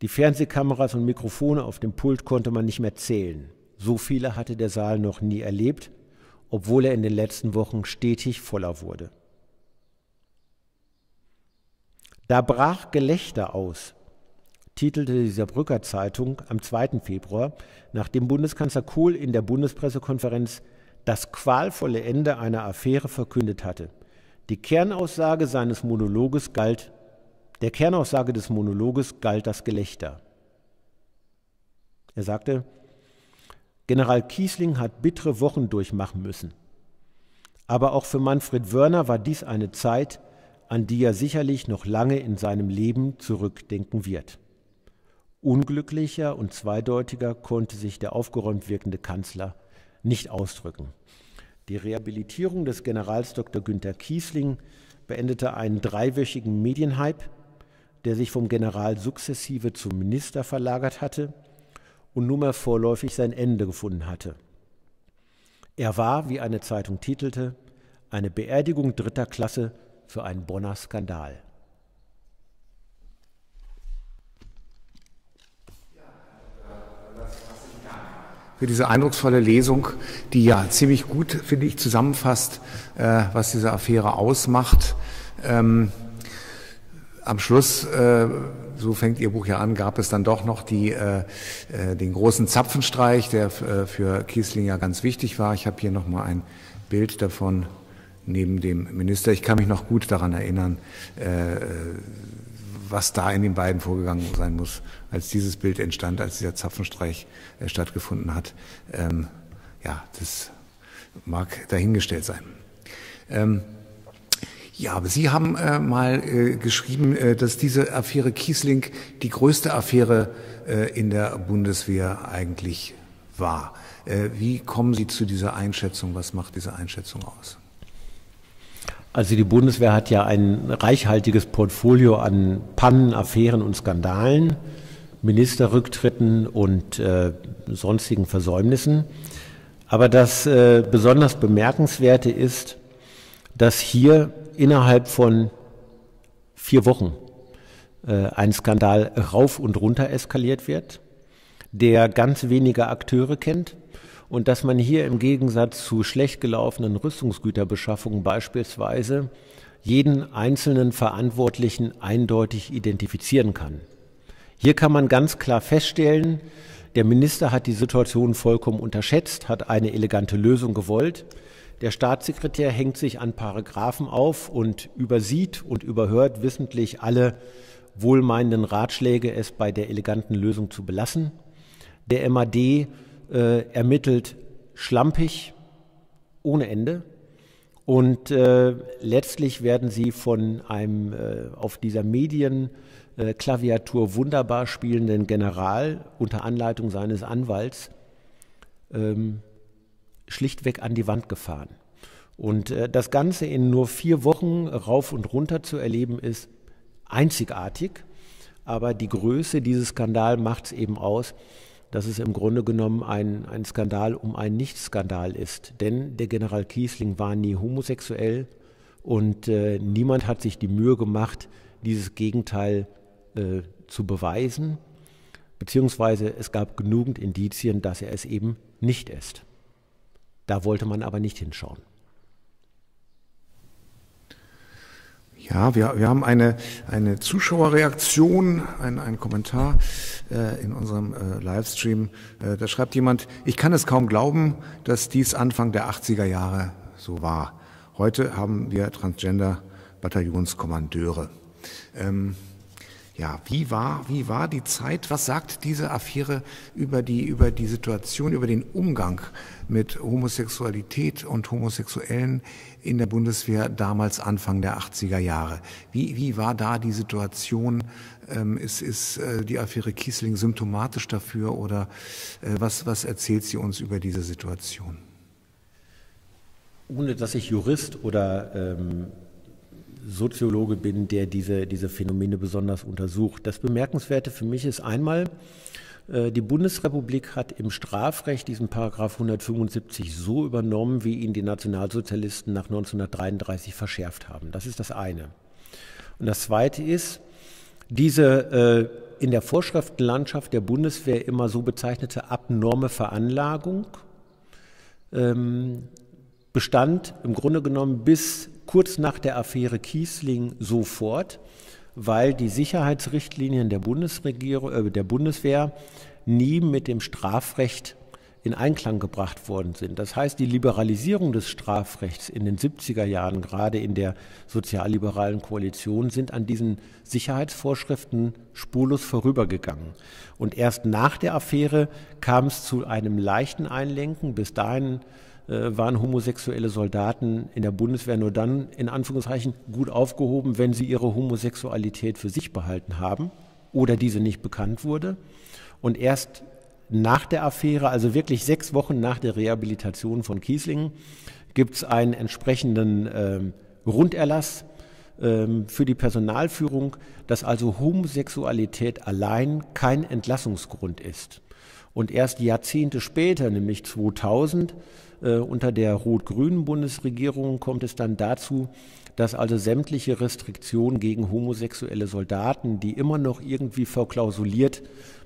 Die Fernsehkameras und Mikrofone auf dem Pult konnte man nicht mehr zählen. So viele hatte der Saal noch nie erlebt, obwohl er in den letzten Wochen stetig voller wurde. Da brach Gelächter aus, titelte die Saarbrücker Zeitung am zweiten Februar, nachdem Bundeskanzler Kohl in der Bundespressekonferenz das qualvolle Ende einer Affäre verkündet hatte. Die Kernaussage seines Monologes galt, der Kernaussage des Monologes galt das Gelächter. Er sagte: General Kießling hat bittere Wochen durchmachen müssen. Aber auch für Manfred Wörner war dies eine Zeit, an die er sicherlich noch lange in seinem Leben zurückdenken wird. Unglücklicher und zweideutiger konnte sich der aufgeräumt wirkende Kanzler nicht ausdrücken. Die Rehabilitierung des Generals Doktor Günther Kießling beendete einen dreiwöchigen Medienhype, der sich vom General sukzessive zum Minister verlagert hatte und nun mal vorläufig sein Ende gefunden hatte. Er war, wie eine Zeitung titelte, eine Beerdigung dritter Klasse für einen Bonner Skandal. Für diese eindrucksvolle Lesung, die ja ziemlich gut, finde ich, zusammenfasst, äh, was diese Affäre ausmacht. Ähm, am Schluss, äh, so fängt Ihr Buch ja an, gab es dann doch noch die, äh, den großen Zapfenstreich, der äh, für Kießling ja ganz wichtig war. Ich habe hier nochmal ein Bild davon neben dem Minister. Ich kann mich noch gut daran erinnern, äh, was da in den beiden vorgegangen sein muss, als dieses Bild entstand, als dieser Zapfenstreich äh, stattgefunden hat. Ähm, ja, das mag dahingestellt sein. Ähm, ja, aber Sie haben äh, mal äh, geschrieben, äh, dass diese Affäre Kießling die größte Affäre äh, in der Bundeswehr eigentlich war. Äh, wie kommen Sie zu dieser Einschätzung? Was macht diese Einschätzung aus? Also die Bundeswehr hat ja ein reichhaltiges Portfolio an Pannen, Affären und Skandalen, Ministerrücktritten und äh, sonstigen Versäumnissen. Aber das äh, besonders Bemerkenswerte ist, dass hier innerhalb von vier Wochen äh, ein Skandal rauf und runter eskaliert wird, der ganz wenige Akteure kennt. Und dass man hier im Gegensatz zu schlecht gelaufenen Rüstungsgüterbeschaffungen beispielsweise jeden einzelnen Verantwortlichen eindeutig identifizieren kann. Hier kann man ganz klar feststellen, der Minister hat die Situation vollkommen unterschätzt, hat eine elegante Lösung gewollt. Der Staatssekretär hängt sich an Paragraphen auf und übersieht und überhört wissentlich alle wohlmeinenden Ratschläge, es bei der eleganten Lösung zu belassen. Der M A D ermittelt schlampig, ohne Ende, und äh, letztlich werden sie von einem äh, auf dieser Medienklaviatur äh, wunderbar spielenden General unter Anleitung seines Anwalts ähm, schlichtweg an die Wand gefahren. Und äh, das Ganze in nur vier Wochen rauf und runter zu erleben, ist einzigartig, aber die Größe dieses Skandals macht es eben aus, dass es im Grunde genommen ein, ein Skandal um einen Nichtskandal ist. Denn der General Kießling war nie homosexuell und äh, niemand hat sich die Mühe gemacht, dieses Gegenteil äh, zu beweisen, beziehungsweise es gab genügend Indizien, dass er es eben nicht ist. Da wollte man aber nicht hinschauen. Ja, wir, wir haben eine, eine Zuschauerreaktion, ein, ein Kommentar äh, in unserem äh, Livestream. Äh, da schreibt jemand: Ich kann es kaum glauben, dass dies Anfang der achtziger Jahre so war. Heute haben wir Transgender-Bataillonskommandeure. Ähm, ja, wie war, wie war die Zeit? Was sagt diese Affäre über die, über die Situation, über den Umgang mit Homosexualität und Homosexuellen in der Bundeswehr damals Anfang der achtziger Jahre. Wie, wie war da die Situation? Ähm, ist ist äh, die Affäre Kießling symptomatisch dafür, oder äh, was, was erzählt sie uns über diese Situation? Ohne dass ich Jurist oder ähm, Soziologe bin, der diese, diese Phänomene besonders untersucht. Das Bemerkenswerte für mich ist einmal, Die Bundesrepublik hat im Strafrecht diesen Paragraph hundertfünfundsiebzig so übernommen, wie ihn die Nationalsozialisten nach neunzehnhundertdreiunddreißig verschärft haben. Das ist das eine. Und das zweite ist, diese äh, in der Vorschriftenlandschaft der Bundeswehr immer so bezeichnete abnorme Veranlagung ähm, bestand im Grunde genommen bis kurz nach der Affäre Kießling sofort, weil die Sicherheitsrichtlinien der Bundesregierung, äh, der Bundeswehr nie mit dem Strafrecht in Einklang gebracht worden sind. Das heißt, die Liberalisierung des Strafrechts in den siebziger Jahren, gerade in der sozialliberalen Koalition, sind an diesen Sicherheitsvorschriften spurlos vorübergegangen. Und erst nach der Affäre kam es zu einem leichten Einlenken. Bis dahin waren homosexuelle Soldaten in der Bundeswehr nur dann, in Anführungszeichen, gut aufgehoben, wenn sie ihre Homosexualität für sich behalten haben oder diese nicht bekannt wurde. Und erst nach der Affäre, also wirklich sechs Wochen nach der Rehabilitation von Kießling, gibt es einen entsprechenden äh, Runderlass äh, für die Personalführung, dass also Homosexualität allein kein Entlassungsgrund ist. Und erst Jahrzehnte später, nämlich zweitausend, äh, unter der rot-grünen Bundesregierung, kommt es dann dazu, dass also sämtliche Restriktionen gegen homosexuelle Soldaten, die immer noch irgendwie verklausuliert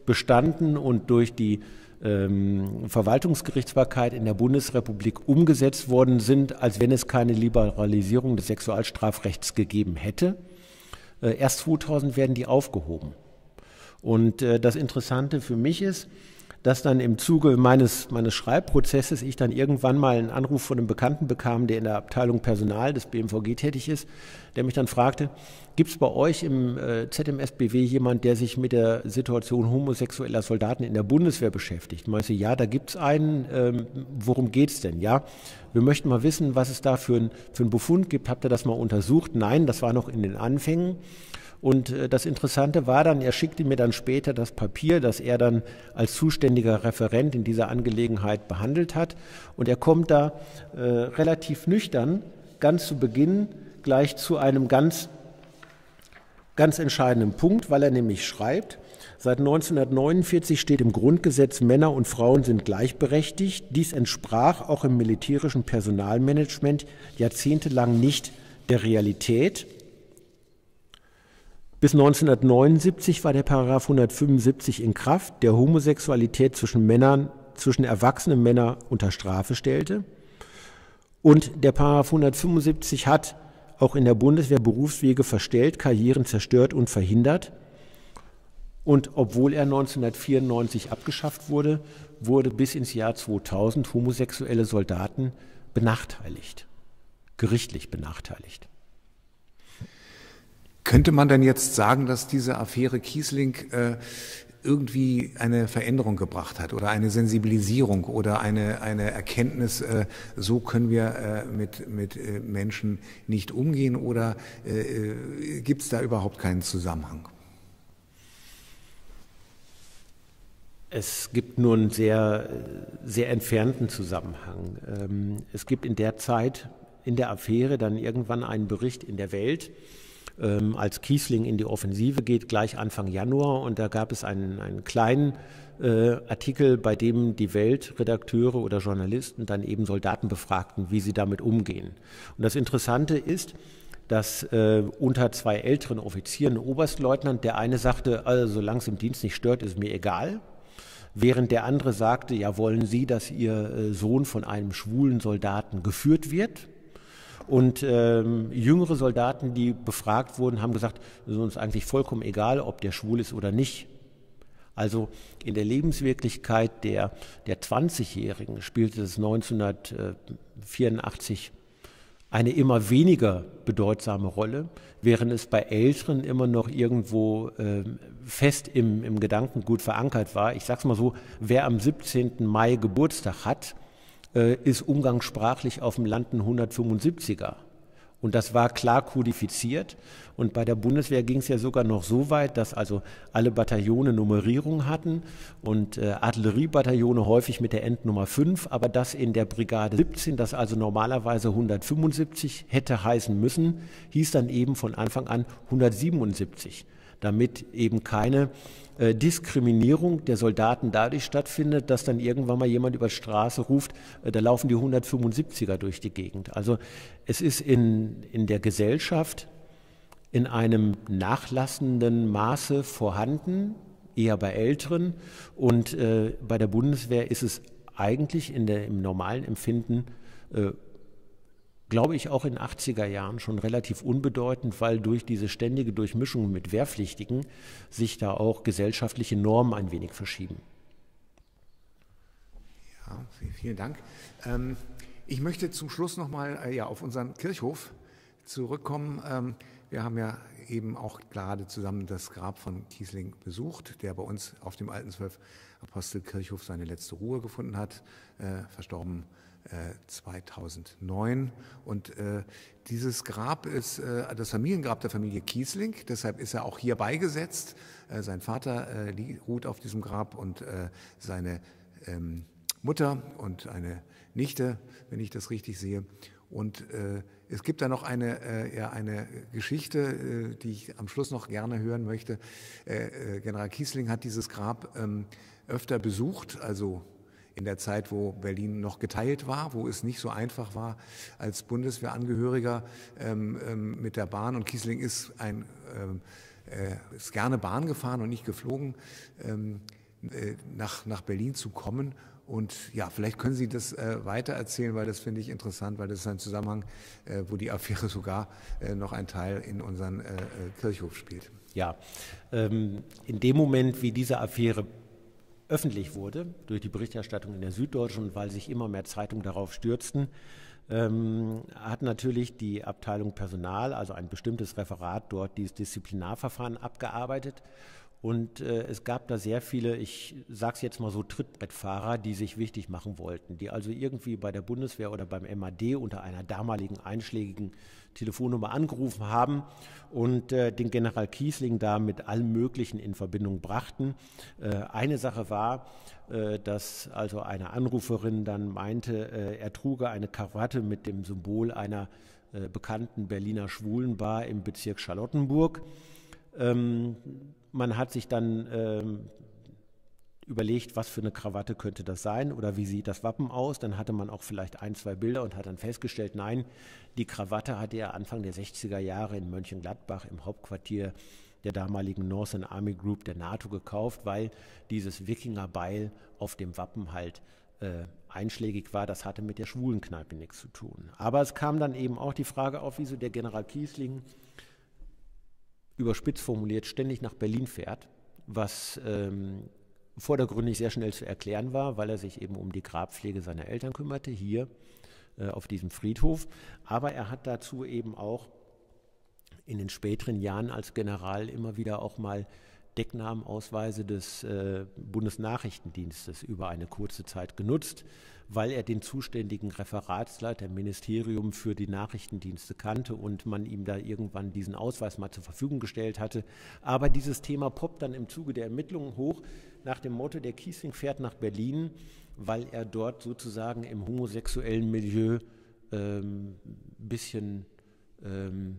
bestanden und durch die ähm, Verwaltungsgerichtsbarkeit in der Bundesrepublik umgesetzt worden sind, als wenn es keine Liberalisierung des Sexualstrafrechts gegeben hätte. Äh, erst zweitausend werden die aufgehoben. Und äh, das Interessante für mich ist, dass dann im Zuge meines, meines Schreibprozesses ich dann irgendwann mal einen Anruf von einem Bekannten bekam, der in der Abteilung Personal des B M V G tätig ist, der mich dann fragte, gibt es bei euch im äh, Z M S B W jemand, der sich mit der Situation homosexueller Soldaten in der Bundeswehr beschäftigt? Meinte, ja, da gibt es einen. Ähm, worum geht es denn? Ja, wir möchten mal wissen, was es da für, ein, für einen Befund gibt. Habt ihr das mal untersucht? Nein, das war noch in den Anfängen. Und das Interessante war dann, er schickte mir dann später das Papier, das er dann als zuständiger Referent in dieser Angelegenheit behandelt hat. Und er kommt da äh, relativ nüchtern, ganz zu Beginn, gleich zu einem ganz, ganz entscheidenden Punkt, weil er nämlich schreibt, seit neunzehnhundertneunundvierzig steht im Grundgesetz, Männer und Frauen sind gleichberechtigt. Dies entsprach auch im militärischen Personalmanagement jahrzehntelang nicht der Realität. Bis neunzehnhundertneunundsiebzig war der Paragraph hundertfünfundsiebzig in Kraft, der Homosexualität zwischen Männern, zwischen erwachsenen Männern unter Strafe stellte. Und der Paragraph hundertfünfundsiebzig hat auch in der Bundeswehr Berufswege verstellt, Karrieren zerstört und verhindert. Und obwohl er neunzehnhundertvierundneunzig abgeschafft wurde, wurde bis ins Jahr zweitausend homosexuelle Soldaten benachteiligt, gerichtlich benachteiligt. Könnte man denn jetzt sagen, dass diese Affäre Kießling äh, irgendwie eine Veränderung gebracht hat oder eine Sensibilisierung oder eine, eine Erkenntnis, äh, so können wir äh, mit, mit äh, Menschen nicht umgehen, oder äh, gibt es da überhaupt keinen Zusammenhang? Es gibt nur einen sehr, sehr entfernten Zusammenhang. Ähm, es gibt in der Zeit, in der Affäre, dann irgendwann einen Bericht in der Welt, Ähm, als Kießling in die Offensive geht, gleich Anfang Januar. Und da gab es einen, einen kleinen äh, Artikel, bei dem die Welt-Redakteure oder Journalisten dann eben Soldaten befragten, wie sie damit umgehen. Und das Interessante ist, dass äh, unter zwei älteren Offizieren, Oberstleutnant, der eine sagte, also solange es im Dienst nicht stört, ist mir egal. Während der andere sagte, ja, wollen Sie, dass Ihr äh, Sohn von einem schwulen Soldaten geführt wird? Und ähm, jüngere Soldaten, die befragt wurden, haben gesagt, es ist uns eigentlich vollkommen egal, ob der schwul ist oder nicht. Also in der Lebenswirklichkeit der, der zwanzigjährigen spielte es neunzehnhundertvierundachtzig eine immer weniger bedeutsame Rolle, während es bei Älteren immer noch irgendwo äh, fest im, im Gedankengut verankert war. Ich sage es mal so, wer am siebzehnten Mai Geburtstag hat, ist umgangssprachlich auf dem Land ein hundertfünfundsiebziger. Und das war klar kodifiziert. Und bei der Bundeswehr ging es ja sogar noch so weit, dass also alle Bataillone Nummerierung hatten und äh, Artilleriebataillone häufig mit der Endnummer fünf, aber das in der Brigade siebzehn, das also normalerweise hundertfünfundsiebzig hätte heißen müssen, hieß dann eben von Anfang an hundertsiebenundsiebzig. damit eben keine äh, Diskriminierung der Soldaten dadurch stattfindet, dass dann irgendwann mal jemand über die Straße ruft, äh, da laufen die hundertfünfundsiebziger durch die Gegend. Also es ist in, in der Gesellschaft in einem nachlassenden Maße vorhanden, eher bei Älteren, und äh, bei der Bundeswehr ist es eigentlich in der, im normalen Empfinden, äh, glaube ich, auch in den achtziger Jahren schon relativ unbedeutend, weil durch diese ständige Durchmischung mit Wehrpflichtigen sich da auch gesellschaftliche Normen ein wenig verschieben. Ja, vielen Dank. Ähm, ich möchte zum Schluss nochmal äh, ja, auf unseren Kirchhof zurückkommen. Ähm, wir haben ja eben auch gerade zusammen das Grab von Kießling besucht, der bei uns auf dem Alten Zwölf-Apostel-Kirchhof seine letzte Ruhe gefunden hat, äh, verstorben zweitausendneun, und äh, dieses Grab ist äh, das Familiengrab der Familie Kießling, deshalb ist er auch hier beigesetzt. Äh, sein Vater äh, ruht auf diesem Grab und äh, seine ähm, Mutter und eine Nichte, wenn ich das richtig sehe. Und äh, es gibt da noch eine, äh, ja, eine Geschichte, äh, die ich am Schluss noch gerne hören möchte. Äh, äh, General Kießling hat dieses Grab äh, öfter besucht, also in der Zeit, wo Berlin noch geteilt war, wo es nicht so einfach war, als Bundeswehrangehöriger ähm, ähm, mit der Bahn. Und Kießling ist, ein, ähm, äh, ist gerne Bahn gefahren und nicht geflogen, ähm, äh, nach, nach Berlin zu kommen. Und ja, vielleicht können Sie das äh, weitererzählen, weil das finde ich interessant, weil das ist ein Zusammenhang, äh, wo die Affäre sogar äh, noch einen Teil in unseren äh, Kirchhof spielt. Ja, ähm, in dem Moment, wie diese Affäre öffentlich wurde, durch die Berichterstattung in der Süddeutschen, und weil sich immer mehr Zeitungen darauf stürzten, ähm, hat natürlich die Abteilung Personal, also ein bestimmtes Referat dort, dieses Disziplinarverfahren abgearbeitet. Und äh, es gab da sehr viele, ich sage es jetzt mal so, Trittbrettfahrer, die sich wichtig machen wollten, die also irgendwie bei der Bundeswehr oder beim M A D unter einer damaligen einschlägigen Telefonnummer angerufen haben und äh, den General Kießling da mit allem Möglichen in Verbindung brachten. Äh, eine Sache war, äh, dass also eine Anruferin dann meinte, äh, er truge eine Krawatte mit dem Symbol einer äh, bekannten Berliner Schwulenbar im Bezirk Charlottenburg. Ähm, man hat sich dann ähm, überlegt, was für eine Krawatte könnte das sein oder wie sieht das Wappen aus. Dann hatte man auch vielleicht ein, zwei Bilder und hat dann festgestellt, nein, die Krawatte hatte er Anfang der sechziger Jahre in Mönchengladbach im Hauptquartier der damaligen Northern Army Group der NATO gekauft, weil dieses Wikingerbeil auf dem Wappen halt äh, einschlägig war. Das hatte mit der Schwulenkneipe nichts zu tun. Aber es kam dann eben auch die Frage auf, wieso der General Kießling überspitzt formuliert ständig nach Berlin fährt, was ähm, vordergründig sehr schnell zu erklären war, weil er sich eben um die Grabpflege seiner Eltern kümmerte, hier äh, auf diesem Friedhof. Aber er hat dazu eben auch in den späteren Jahren als General immer wieder auch mal Decknamenausweise des äh, Bundesnachrichtendienstes über eine kurze Zeit genutzt, weil er den zuständigen Referatsleiter im Ministerium für die Nachrichtendienste kannte und man ihm da irgendwann diesen Ausweis mal zur Verfügung gestellt hatte. Aber dieses Thema poppt dann im Zuge der Ermittlungen hoch, nach dem Motto, der Kießling fährt nach Berlin, weil er dort sozusagen im homosexuellen Milieu ähm, ein bisschen Ähm,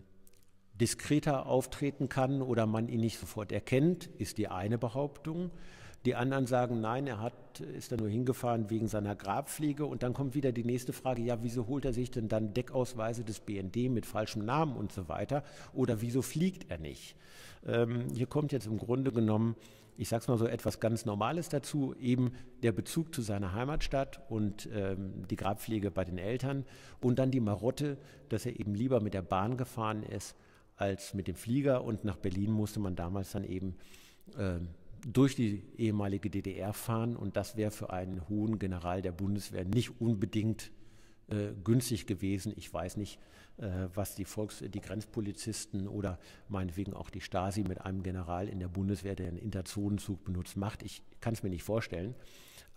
diskreter auftreten kann oder man ihn nicht sofort erkennt, ist die eine Behauptung. Die anderen sagen, nein, er hat, ist da nur hingefahren wegen seiner Grabpflege. Und dann kommt wieder die nächste Frage, ja, wieso holt er sich denn dann Deckausweise des B N D mit falschem Namen und so weiter? Oder wieso fliegt er nicht? Ähm, hier kommt jetzt im Grunde genommen, ich sage es mal so, etwas ganz Normales dazu, eben der Bezug zu seiner Heimatstadt und ähm, die Grabpflege bei den Eltern und dann die Marotte, dass er eben lieber mit der Bahn gefahren ist als mit dem Flieger, und nach Berlin musste man damals dann eben äh, durch die ehemalige D D R fahren, und das wäre für einen hohen General der Bundeswehr nicht unbedingt äh, günstig gewesen. Ich weiß nicht, äh, was die, Volks-, die Grenzpolizisten oder meinetwegen auch die Stasi mit einem General in der Bundeswehr, der einen Interzonenzug benutzt, macht. Ich kann es mir nicht vorstellen,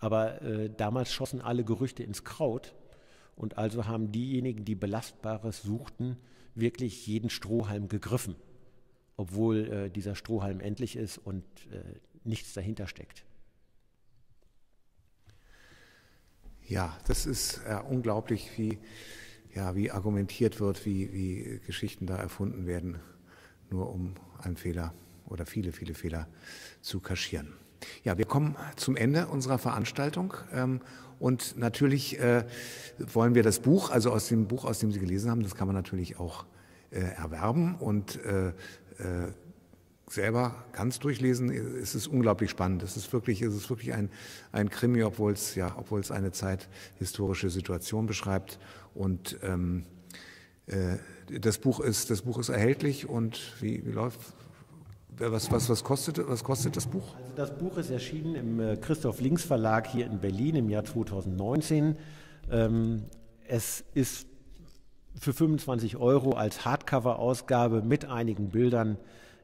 aber äh, damals schossen alle Gerüchte ins Kraut, und also haben diejenigen, die Belastbares suchten, wirklich jeden Strohhalm gegriffen, obwohl äh, dieser Strohhalm endlich ist und äh, nichts dahinter steckt. Ja, das ist äh, unglaublich, wie, ja, wie argumentiert wird, wie, wie Geschichten da erfunden werden, nur um einen Fehler oder viele, viele Fehler zu kaschieren. Ja, wir kommen zum Ende unserer Veranstaltung ähm, und natürlich äh, wollen wir das Buch, also aus dem Buch, aus dem Sie gelesen haben, das kann man natürlich auch äh, erwerben und äh, äh, selber ganz durchlesen. Es ist unglaublich spannend. Es ist wirklich, es ist wirklich ein, ein Krimi, obwohl es ja, obwohl es eine zeithistorische Situation beschreibt. Und ähm, äh, das Buch ist, das Buch ist erhältlich. Und wie, wie läuft? Was, was, was, kostet, was kostet das Buch? Also das Buch ist erschienen im Christoph Links Verlag hier in Berlin im Jahr zweitausendneunzehn. Ähm, es ist für fünfundzwanzig Euro als Hardcover-Ausgabe mit einigen Bildern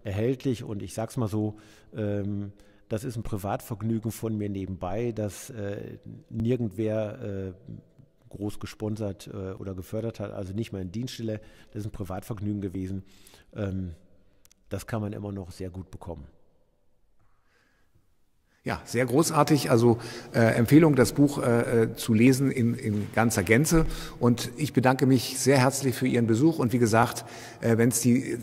erhältlich. Und ich sage es mal so, ähm, das ist ein Privatvergnügen von mir nebenbei, das äh, nirgendwer äh, groß gesponsert äh, oder gefördert hat, also nicht meine Dienststelle. Das ist ein Privatvergnügen gewesen. Ähm, Das kann man immer noch sehr gut bekommen. Ja, sehr großartig. Also äh, Empfehlung, das Buch äh, zu lesen in, in ganzer Gänze. Und ich bedanke mich sehr herzlich für Ihren Besuch. Und wie gesagt, äh, wenn es die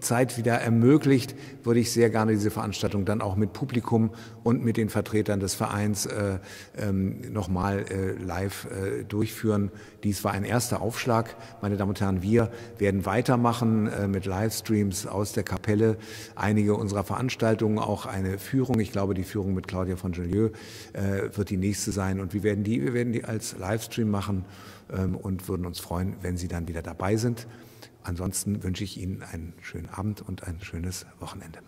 Zeit wieder ermöglicht, würde ich sehr gerne diese Veranstaltung dann auch mit Publikum und mit den Vertretern des Vereins äh, ähm, nochmal äh, live äh, durchführen. Dies war ein erster Aufschlag. Meine Damen und Herren, wir werden weitermachen äh, mit Livestreams aus der Kapelle. Einige unserer Veranstaltungen, auch eine Führung. Ich glaube, die Führung mit Claudia von Jolieu äh, wird die nächste sein. Und wir werden die, wir werden die als Livestream machen ähm, und würden uns freuen, wenn Sie dann wieder dabei sind. Ansonsten wünsche ich Ihnen einen schönen Abend und ein schönes Wochenende.